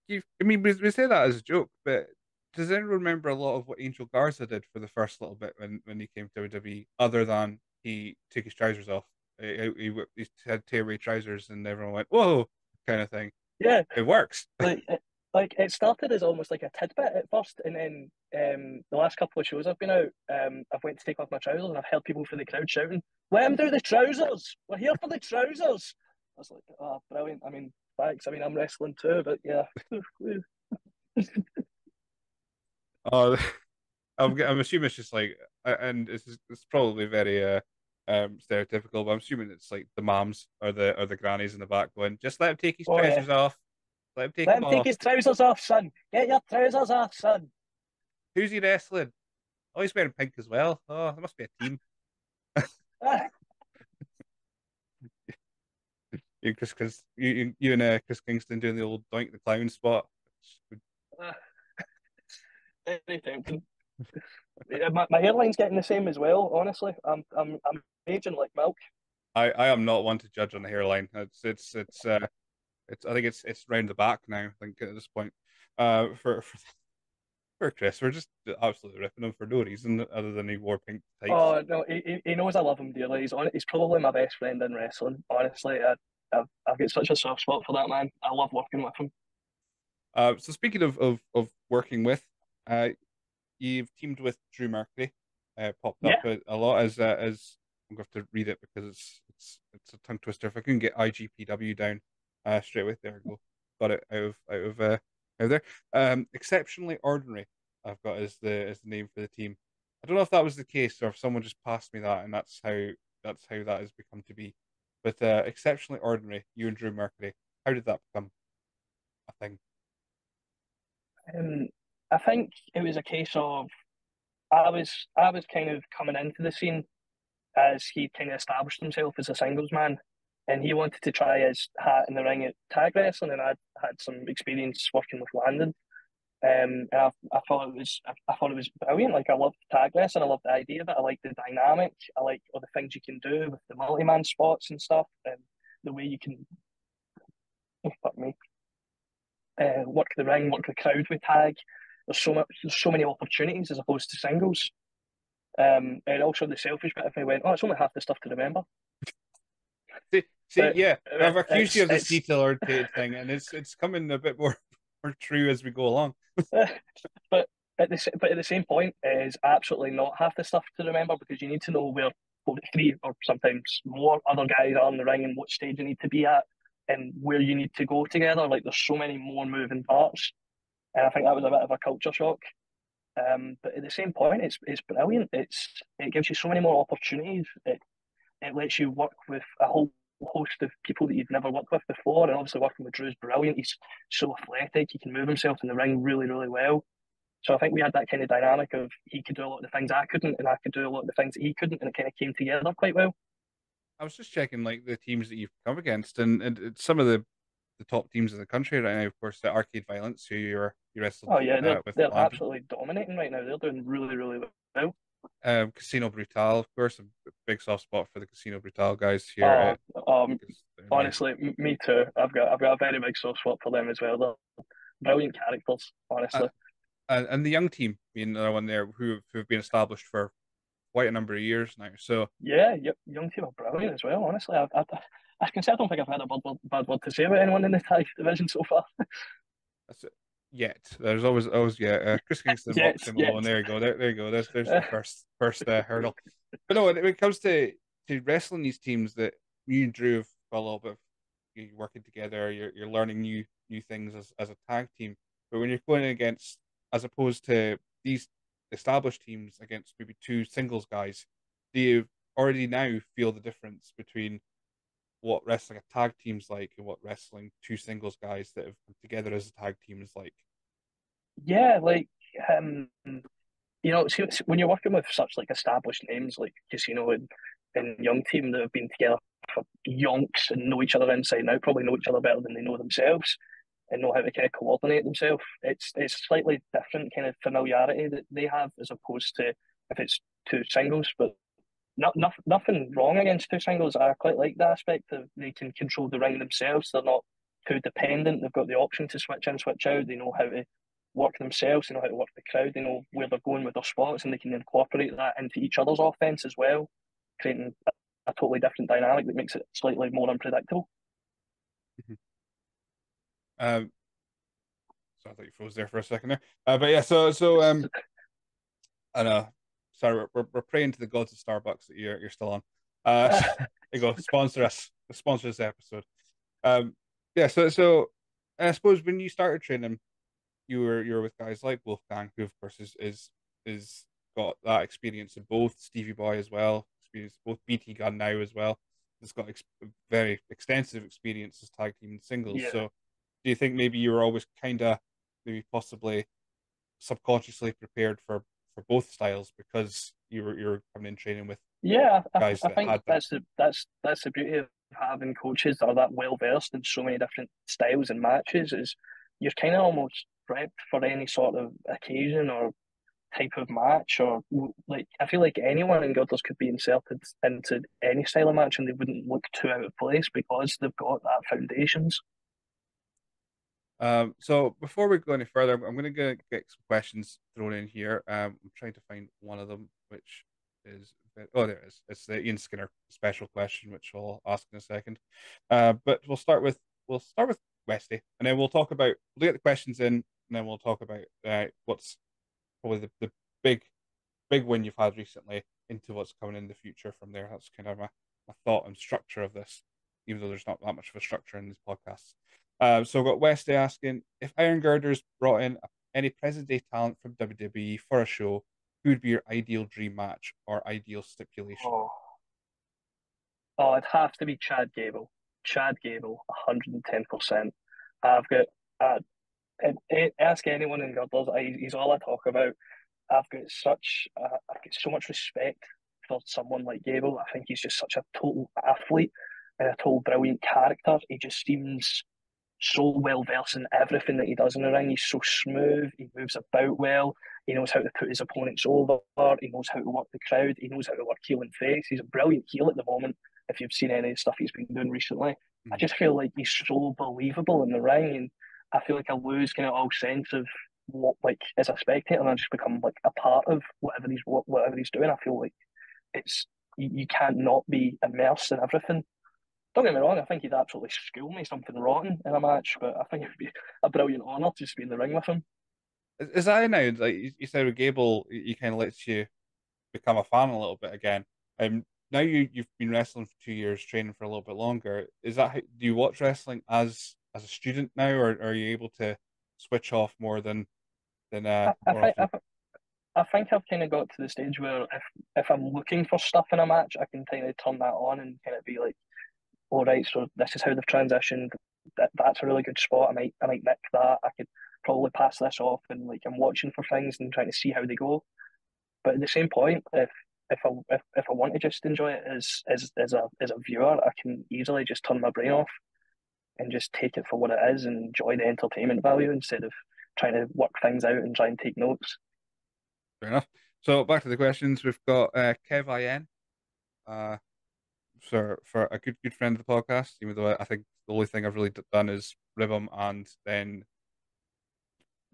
mean, we say that as a joke, but does anyone remember a lot of what Angel Garza did for the first little bit when he came to WWE, other than he took his trousers off? He had tearaway trousers and everyone went, whoa, kind of thing. Yeah. It works. Like it started as almost like a tidbit at first, and then the last couple of shows I've been out, I've went to take off my trousers and I've heard people from the crowd shouting, let him do the trousers! We're here for the trousers! I was like, oh, brilliant. I mean, thanks. I mean, I'm wrestling too, but yeah. Oh, I'm assuming it's just like, and it's probably very stereotypical, but I'm assuming it's like the moms or the grannies in the back going, just let him take his trousers off. Let him take his trousers off, son. Get your trousers off, son. Who's he wrestling? Oh, he's wearing pink as well. Oh, there must be a team. just because you and Chris Kingston doing the old Doink the Clown spot. Anything. My hairline's getting the same as well. Honestly, I'm aging like milk. I am not one to judge on the hairline. It's I think it's round the back now. I think at this point, for Chris, we're just absolutely ripping him for no reason other than he wore pink tights. Oh no, he knows I love him dearly. He's probably my best friend in wrestling. Honestly, I've got such a soft spot for that man. I love working with him. So speaking of working with, you've teamed with Drew Mercury. Popped up a lot as I'm going to have to read it because it's a tongue twister. If I couldn't get IGPW down straight away, there we go. Got it out of there. Exceptionally Ordinary, I've got as the name for the team. I don't know if that was the case or if someone just passed me that, and that's how that has become to be. But Exceptionally Ordinary, you and Drew Mercury. How did that become a thing? I think it was a case of I was kind of coming into the scene as he kind of established himself as a singles man, and he wanted to try his hat in the ring at tag wrestling, and I'd had some experience working with Landon, and I thought it was brilliant. Like, I loved tag wrestling, I loved the idea of it, I liked the dynamic, I liked all the things you can do with the multi-man spots and stuff, and the way you can work the ring, work the crowd with tag. There's so many opportunities as opposed to singles. And also the selfish bit of me went, oh, it's only half the stuff to remember. I've accused you of this detail-oriented thing, and it's coming a bit more true as we go along. but at the same point, it's absolutely not half the stuff to remember, because you need to know where 3 or sometimes more other guys are in the ring and what stage you need to be at and where you need to go together. Like, there's so many more moving parts. And I think that was a bit of a culture shock. But at the same point, it's brilliant. It gives you so many more opportunities. It lets you work with a whole host of people that you've never worked with before. And obviously working with Drew is brilliant. He's so athletic. He can move himself in the ring really, really well. So I think we had that kind of dynamic of he could do a lot of the things I couldn't, and I could do a lot of the things that he couldn't, and it kind of came together quite well. I was just checking, like, the teams that you've come against, and some of the top teams in the country right now, of course, the Arcade Violence, who you wrestled with. Oh yeah, they're absolutely dominating right now. They're doing really, really well. Casino Brutale, of course, a big soft spot for the Casino Brutale guys here. Honestly, me too. I've got a very big soft spot for them as well. They're brilliant characters, honestly. And the Young Team being another one there, who have been established for quite a number of years now. So yeah, Young Team are brilliant as well. Honestly, I can say I don't think I've had a bad word to say about anyone in the tag division so far. That's it. Yet there's always Chris Kingston walks him alone. There you go. There's the first hurdle. But no, when it comes to wrestling these teams that you and Drew have got a little bit of, you're working together, you're learning new things as a tag team. But when you're going against, as opposed to these established teams against maybe two singles guys, do you already now feel the difference between what wrestling a tag team's like and what wrestling two singles guys that have come together as a tag team is like? Yeah, like, you know, when you're working with such, like, established names like Casino and Young Team that have been together for yonks and know each other inside and out, probably know each other better than they know themselves and know how to kind of coordinate themselves. It's slightly different kind of familiarity that they have as opposed to if it's two singles, but nothing wrong against two singles. I quite like the aspect of they can control the ring themselves. They're not too dependent. They've got the option to switch in, switch out. They know how to work themselves. They know how to work the crowd. They know where they're going with their spots, and they can incorporate that into each other's offense as well, creating a totally different dynamic that makes it slightly more unpredictable. Mm-hmm. So I thought you froze there for a second there. But yeah, so I don't know. Sorry, we're praying to the gods of Starbucks that you're still on. There you go. Sponsor this episode. Yeah. So I suppose when you started training, you were with guys like Wolfgang, who of course is got that experience in both Stevie Boy as well, experience both BT Gun now as well. It's got very extensive experience as tag team and singles. Yeah. So do you think maybe you were always kind of maybe possibly subconsciously prepared for both styles because you were coming in training with guys that I think had that's the beauty of having coaches that are that well versed in so many different styles and matches is you're kind of almost prepped for any sort of occasion or type of match. Or like, I feel like anyone in Girders could be inserted into any style of match and they wouldn't look too out of place because they've got that foundations. So before we go any further, I'm going to get some questions thrown in here. I'm trying to find one of them, which is, oh, there it is. It's the Ian Skinner special question, which I'll ask in a second. But we'll start with Westy, and then we'll get the questions in, and then we'll talk about what's probably the big win you've had recently into what's coming in the future from there. That's kind of my thought and structure of this, even though there's not that much of a structure in these podcasts. So I've got Westy asking, if Iron Girders brought in any present-day talent from WWE for a show, who would be your ideal dream match or ideal stipulation? Oh, it'd have to be Chad Gable. Chad Gable, 110%. I've got, ask anyone in Girders, he's all I talk about. I've got so much respect for someone like Gable. I think he's just such a total athlete and a total brilliant character. He just seems so well-versed in everything that he does in the ring. He's so smooth, he moves about well, he knows how to put his opponents over, he knows how to work the crowd, he knows how to work heel and face. He's a brilliant heel at the moment, if you've seen any of the stuff he's been doing recently. I just feel like he's so believable in the ring, and I feel like I lose kind of all sense of what, like, as a spectator, and I just become, like, a part of whatever he's doing. I feel like it's, you can't not be immersed in everything. Don't get me wrong, I think he'd absolutely school me something rotten in a match, but I think it would be a brilliant honour to just be in the ring with him. Is that now, like you said with Gable, he kind of lets you become a fan a little bit again. Now you've been wrestling for 2 years, training for a little bit longer. Is that how, do you watch wrestling as a student now, or are you able to switch off more I think I've kind of got to the stage where if I'm looking for stuff in a match, I can kind of turn that on and kind of be like, all right, so this is how they've transitioned. That's a really good spot. I might nick that. I could probably pass this off, and like I'm watching for things and trying to see how they go. But at the same point, if I want to just enjoy it as a viewer, I can easily just turn my brain off and just take it for what it is and enjoy the entertainment value instead of trying to work things out and try and take notes. Fair enough. So back to the questions. We've got Kev IN. For a good friend of the podcast, even though I think the only thing I've really done is rib him and then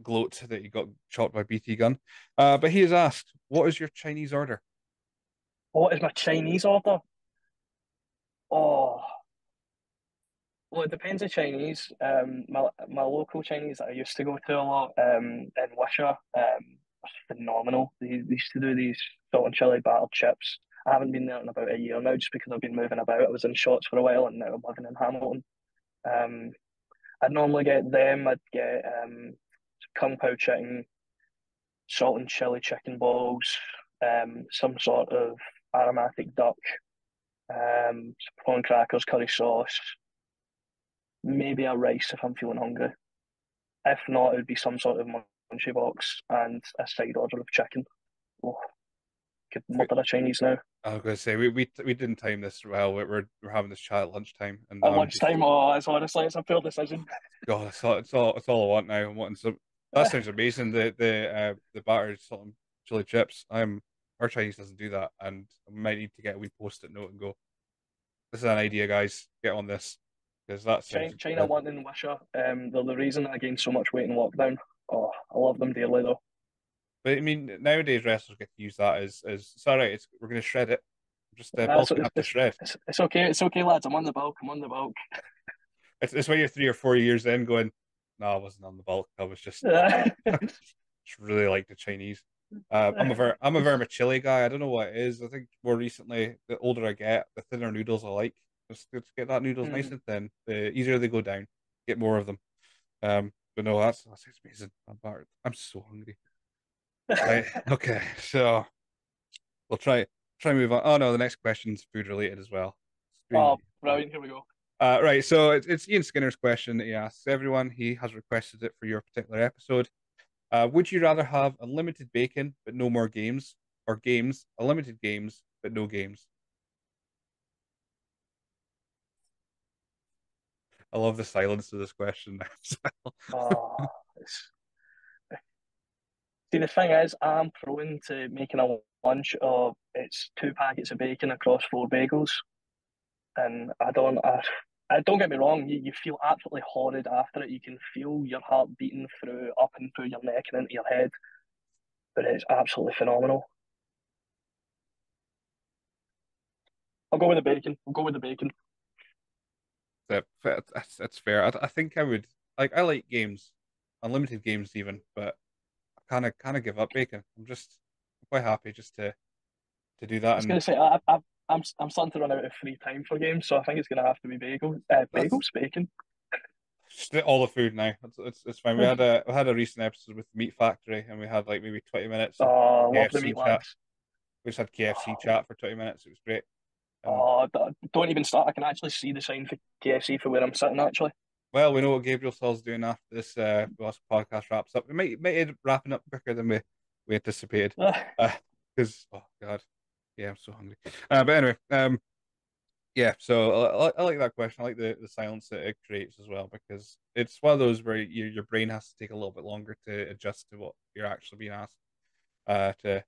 gloat that he got shot by BT Gun. But he has asked, what is your Chinese order? What is my Chinese order? Oh, well, it depends on Chinese. My local Chinese that I used to go to a lot in Wisha, was phenomenal. They used to do these salt and chili battered chips. I haven't been there in about a year now just because I've been moving about. I was in Shorts for a while and now I'm living in Hamilton. I'd normally get them. I'd get Kung Pao chicken, salt and chili chicken balls, some sort of aromatic duck, prawn crackers, curry sauce, maybe a rice if I'm feeling hungry. If not, it would be some sort of munchie box and a side order of chicken. Oh, could murder a Chinese now. I was going to say, we didn't time this well. We're having this chat at lunchtime. And at lunchtime, oh, it's honestly, it's a poor decision. God, it's all I want now. I'm wanting some. That sounds amazing. The battered salt and chili chips. Our Chinese doesn't do that, and I might need to get a wee post-it note and go, this is an idea, guys. Get on this, because that's China one in Wisha. They're the reason I gained so much weight in lockdown. Oh, I love them dearly though. But I mean, nowadays wrestlers get to use that as it's all right. We're going to shred it. Just shred. It's okay, lads. I'm on the bulk. It's when you're 3 or 4 years in, going, no, I wasn't on the bulk. I was just, just really like the Chinese. I'm a vermicelli guy. I don't know what it is. I think more recently, the older I get, the thinner noodles I like. Just get that noodles nice and thin. The easier they go down. Get more of them. But no, that's amazing. I'm so hungry. Right. Okay, so we'll try and move on. Oh no, the next question's food related as well. Oh, brilliant! Here we go. Right, so it's Ian Skinner's question that he asks everyone. He has requested it for your particular episode. Would you rather have unlimited bacon but no more games, or games unlimited games but no games? I love the silence of this question. See, the thing is, I'm prone to making a lunch of it's 2 packets of bacon across 4 bagels, and I don't get me wrong. You feel absolutely horrid after it. You can feel your heart beating through up and through your neck and into your head, but it's absolutely phenomenal. I'll go with the bacon. I'll go with the bacon. That's fair. I think I would like. I like games, unlimited games even, but I kind of give up bacon. I'm quite happy just to do that. I was going to say I'm starting to run out of free time for games, so I think it's going to have to be bacon. Just all the food now. It's fine. We had a recent episode with the Meat Factory, and we had like maybe 20 minutes. Oh, love the meat chat. We just had KFC chat for 20 minutes. It was great. Oh, don't even start. I can actually see the sign for KFC for where I'm sitting, actually. Well, we know what Gabriel Saul's doing after this last podcast wraps up. It might end up wrapping up quicker than we anticipated. Because, oh, God. Yeah, I'm so hungry. But anyway, yeah, so I like that question. I like the silence that it creates as well, because it's one of those where your brain has to take a little bit longer to adjust to what you're actually being asked to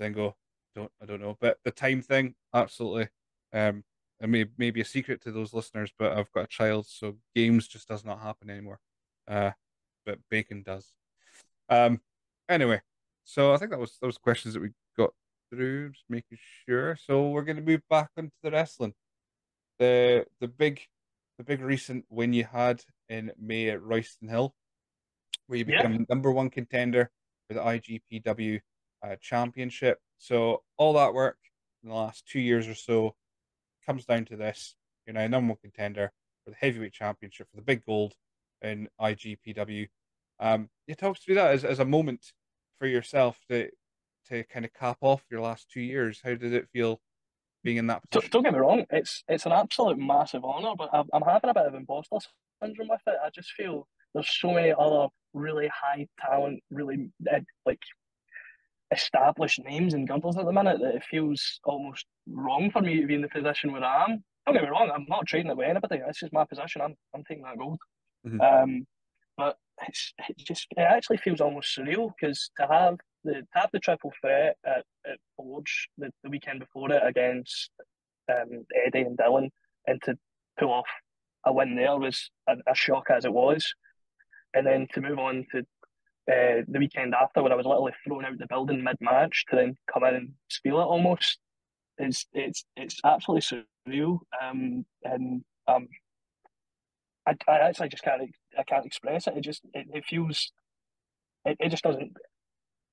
then go, I don't know. But the time thing, absolutely. It may be a secret to those listeners, but I've got a child, so games just does not happen anymore. But bacon does. Anyway, so I think that was those questions that we got through, just making sure. So we're gonna move back into the wrestling. The big recent win you had in May at Royston Hill, where you became #1 contender for the IGPW championship. So all that work in the last 2 years or so comes down to this. You're now a #1 contender for the heavyweight championship for the big gold in IGPW. You talk through that as a moment for yourself to kind of cap off your last 2 years. How did it feel being in that position? Don't get me wrong, it's an absolute massive honour, but I'm having a bit of imposter syndrome with it. I just feel there's so many other really high talent, really like established names and gunners at the minute that it feels almost wrong for me to be in the position where I am. Don't get me wrong, I'm not trading it with anybody. This is my position. I'm taking that gold. Mm-hmm. But it actually feels almost surreal, because to have the triple threat at Forge the weekend before it against Eddie and Dylan, and to pull off a win there was a shock as it was, and then to move on to the weekend after, when I was literally thrown out the building mid-match, to then come in and steal it almost, it's absolutely surreal, and I actually just can't express it. It feels it just doesn't.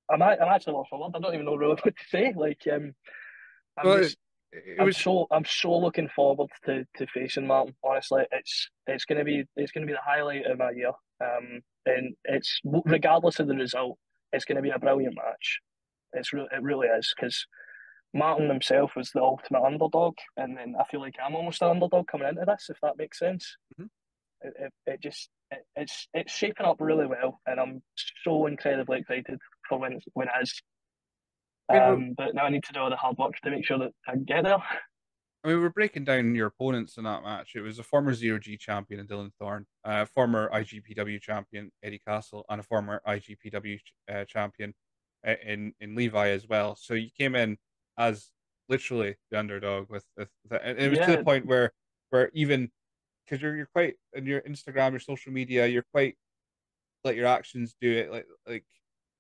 I'm actually lost for words. I don't even know really what to say. Like I'm so looking forward to facing Martin. Honestly, it's gonna be the highlight of my year. And it's, regardless of the result, it's going to be a brilliant match. It really is, because Martin himself was the ultimate underdog, and then I feel like I'm almost an underdog coming into this, if that makes sense. Mm-hmm. It's shaping up really well, and I'm so incredibly excited for when it is. But now I need to do all the hard work to make sure that I get there. I mean, we're breaking down your opponents in that match. It was a former Zero-G champion in Dylan Thorne, a former IGPW champion, Eddie Castle, and a former IGPW champion in Levi as well. So you came in as literally the underdog with and it was to the point where even, because you're quite, in your Instagram, your social media, you're quite, let your actions do it. Like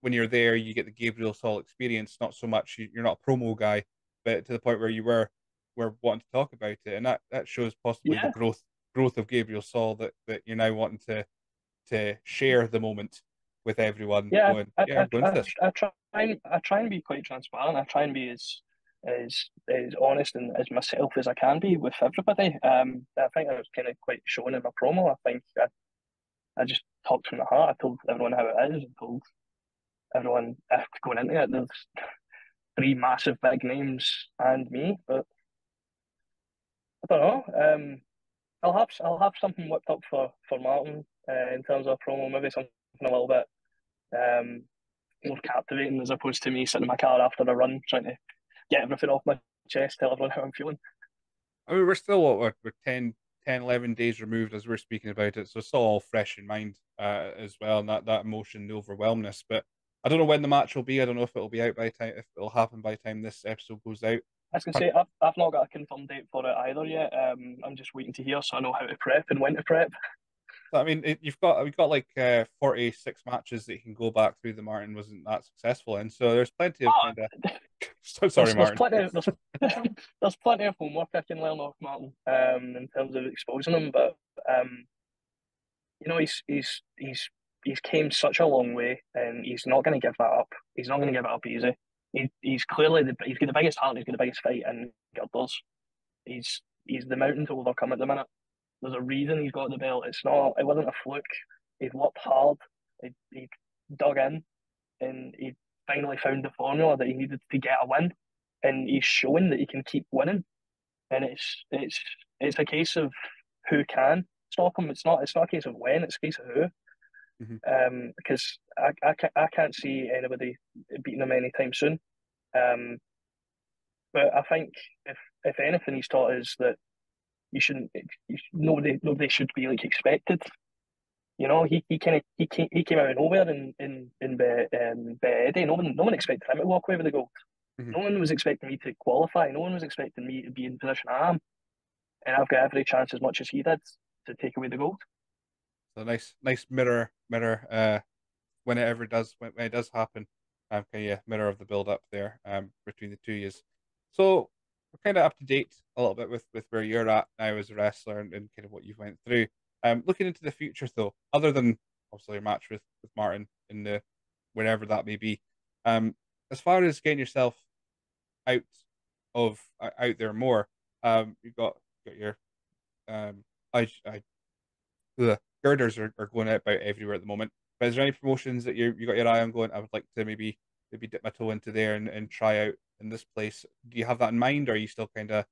when you're there, you get the Gabriel Saul experience, not so much, you're not a promo guy, but to the point where you were wanting to talk about it, and that shows possibly the growth of Gabriel Saul, that you're now wanting to share the moment with everyone. I try and be quite transparent. I try and be as honest and as myself as I can be with everybody. I think I was kind of quite shown in my promo. I think I just talked from the heart. I told everyone how it is. I told everyone going into it, there's 3 massive big names and me, but I don't know. I'll have something whipped up for Martin in terms of promo, maybe something a little bit more captivating, as opposed to me sitting in my car after a run trying to get everything off my chest, tell everyone how I'm feeling. I mean, we're 10 10, 11 days removed as we're speaking about it. So it's still all fresh in mind as well. And that emotion, the overwhelmness. But I don't know when the match will be. I don't know if it'll be out by time, if it'll happen by the time this episode goes out. I was going to say, I've not got a confirmed date for it either yet. I'm just waiting to hear so I know how to prep and when to prep. I mean, we've got like 46 matches that you can go back through that Martin wasn't that successful in. So there's plenty of So sorry, Martin. There's plenty of homework I can learn off Martin in terms of exposing him. But you know, he's came such a long way, and he's not going to give that up. He's not going to give it up easy. He's got the biggest heart. He's got the biggest fight, and Girders. He's the mountain to overcome at the minute. There's a reason he's got the belt. It wasn't a fluke. He'd worked hard. He dug in, and he finally found the formula that he needed to get a win. And he's shown that he can keep winning. And it's a case of who can stop him. It's not a case of when. It's a case of who. Mm-hmm. Because I can't see anybody beating him anytime soon. But I think if anything, he's taught us that. Nobody should be like expected. You know, he came out of nowhere in Eddie. No one expected him to walk away with the gold. Mm-hmm. No one was expecting me to qualify. No one was expecting me to be in position I am, and I've got every chance as much as he did to take away the gold. So nice mirror. When it does happen, mirror of the build up there between the 2 years. So. We're kind of up to date a little bit with where you're at now as a wrestler and kind of what you've went through. Looking into the future though, other than obviously your match with Martin in the wherever that may be, as far as getting yourself out there more, you've got your girders are going out about everywhere at the moment. But is there any promotions that you got your eye on going? I would like to maybe dip my toe into there and try out in this place. Do you have that in mind, or are you still kind of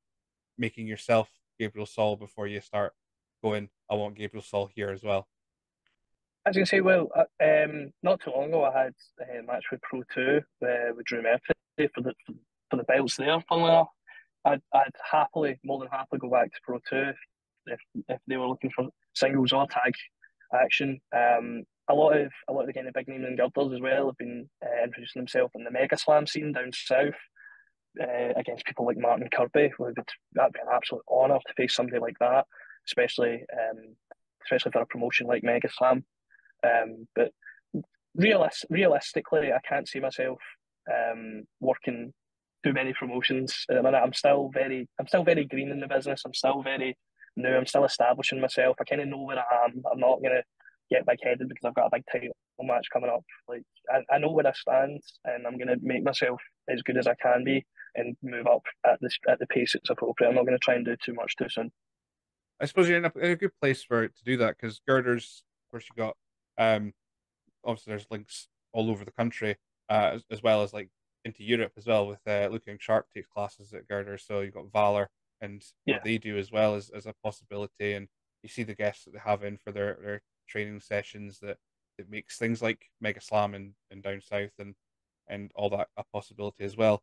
making yourself Gabriel Saul before you start going, I want Gabriel Saul here as well? I was going to say, well, not too long ago I had a match with Pro 2 with Drew Mercury for the belts there, funnily enough. I'd happily, more than happily go back to Pro 2 if they were looking for singles or tag action. A lot of the kind of big name in Girders as well have been introducing themselves in the Mega Slam scene down south against people like Martin Kirby. That'd be an absolute honour to face somebody like that, especially for a promotion like Mega Slam. But realistically, I can't see myself working too many promotions at the minute. I'm still very green in the business. I'm still very new. I'm still establishing myself. I kind of know where I am. I'm not gonna get big-headed because I've got a big title match coming up. Like I know where I stand, and I'm going to make myself as good as I can be and move up at the pace it's appropriate. I'm not going to try and do too much too soon. I suppose you're in a good place for it to do that, because Girders, of course, you got obviously there's links all over the country as well as like into Europe as well with Looking Sharp takes classes at Girders, so you've got Valor and what they do as well as a possibility, and you see the guests that they have in for their training sessions that makes things like Mega Slam and down south and all that a possibility as well.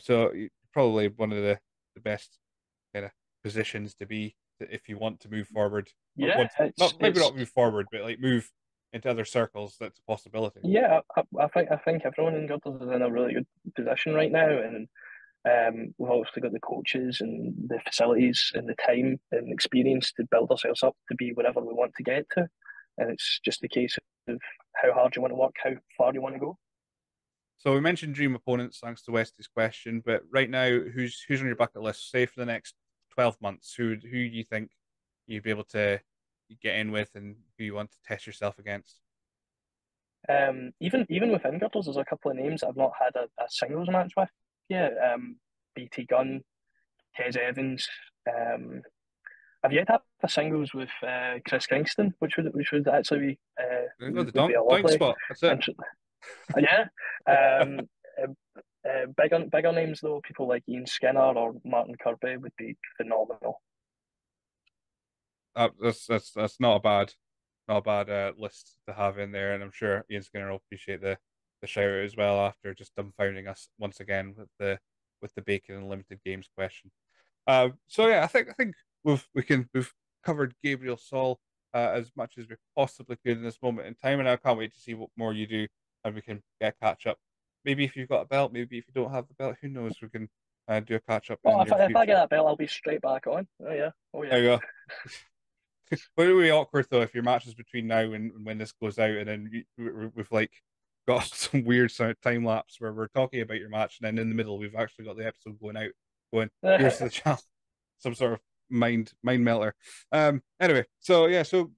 So probably one of the best kind of positions to be if you want to move forward. Yeah, not move forward, but like move into other circles. That's a possibility. Yeah, I think everyone in Girders is in a really good position right now, and we've obviously got the coaches and the facilities and the time and experience to build ourselves up to be whatever we want to get to. And it's just a case of how hard you want to work, how far you want to go. So we mentioned dream opponents, thanks to Westy's question, but right now, who's on your bucket list? Say for the next 12 months, who do you think you'd be able to get in with and who you want to test yourself against? Even within Girders, there's a couple of names that I've not had a singles match with. Yeah, BT Gun, Kez Evans. I've yet to have a singles with Chris Kingston, which would actually be the blind spot. That's it. Yeah. Bigger names though, people like Ian Skinner or Martin Kirby would be phenomenal. That's not a bad list to have in there, and I'm sure Ian Skinner will appreciate the shout out as well after just dumbfounding us once again with the bacon and limited games question. So yeah, I think we can we've covered Gabriel Saul as much as we possibly could in this moment in time, and I can't wait to see what more you do, and we can get a catch up. Maybe if you've got a belt, maybe if you don't have the belt, who knows? We can do a catch up. Well, if I get that belt, I'll be straight back on. Oh yeah. There you go. But it'll be awkward though if your match is between now and when this goes out, and then we've like got some weird time lapse where we're talking about your match, and then in the middle we've actually got the episode going out, going here's to the channel, some sort of mind melter. Anyway, so yeah, so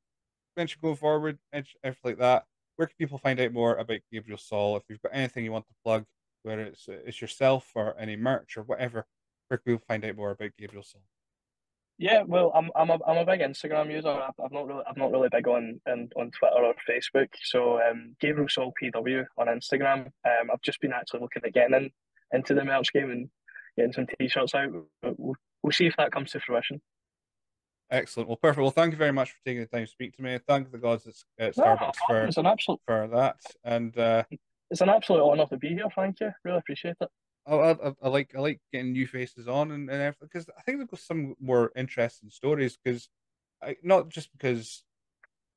mention going forward, everything like that. Where can people find out more about Gabriel Saul? If you've got anything you want to plug, whether it's yourself or any merch or whatever, where can people find out more about Gabriel Saul? Yeah, well, I'm a big Instagram user. I'm not really big on Twitter or Facebook. So Gabriel Saul PW on Instagram. I've just been actually looking at getting into the merch game and getting some t-shirts out. We'll see if that comes to fruition. Excellent. Well, perfect. Well, thank you very much for taking the time to speak to me. Thank the gods at Starbucks for that. And it's an absolute honour to be here. Thank you. Really appreciate it. I like getting new faces on and everything, because I think there's some more interesting stories. Because not just because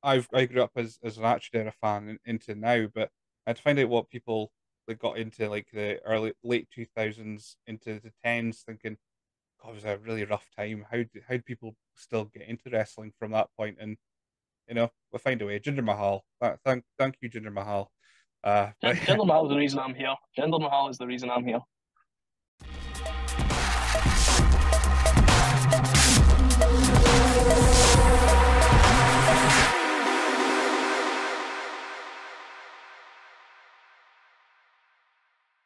I grew up as an Archdera fan into now, but I had to find out what people that got into like the early late 2000s into the 10s, thinking, God, it was a really rough time. How'd people still get into wrestling from that point? And you know, we'll find a way. Jinder Mahal, thank you, Jinder Mahal. Jinder Mahal is the reason I'm here.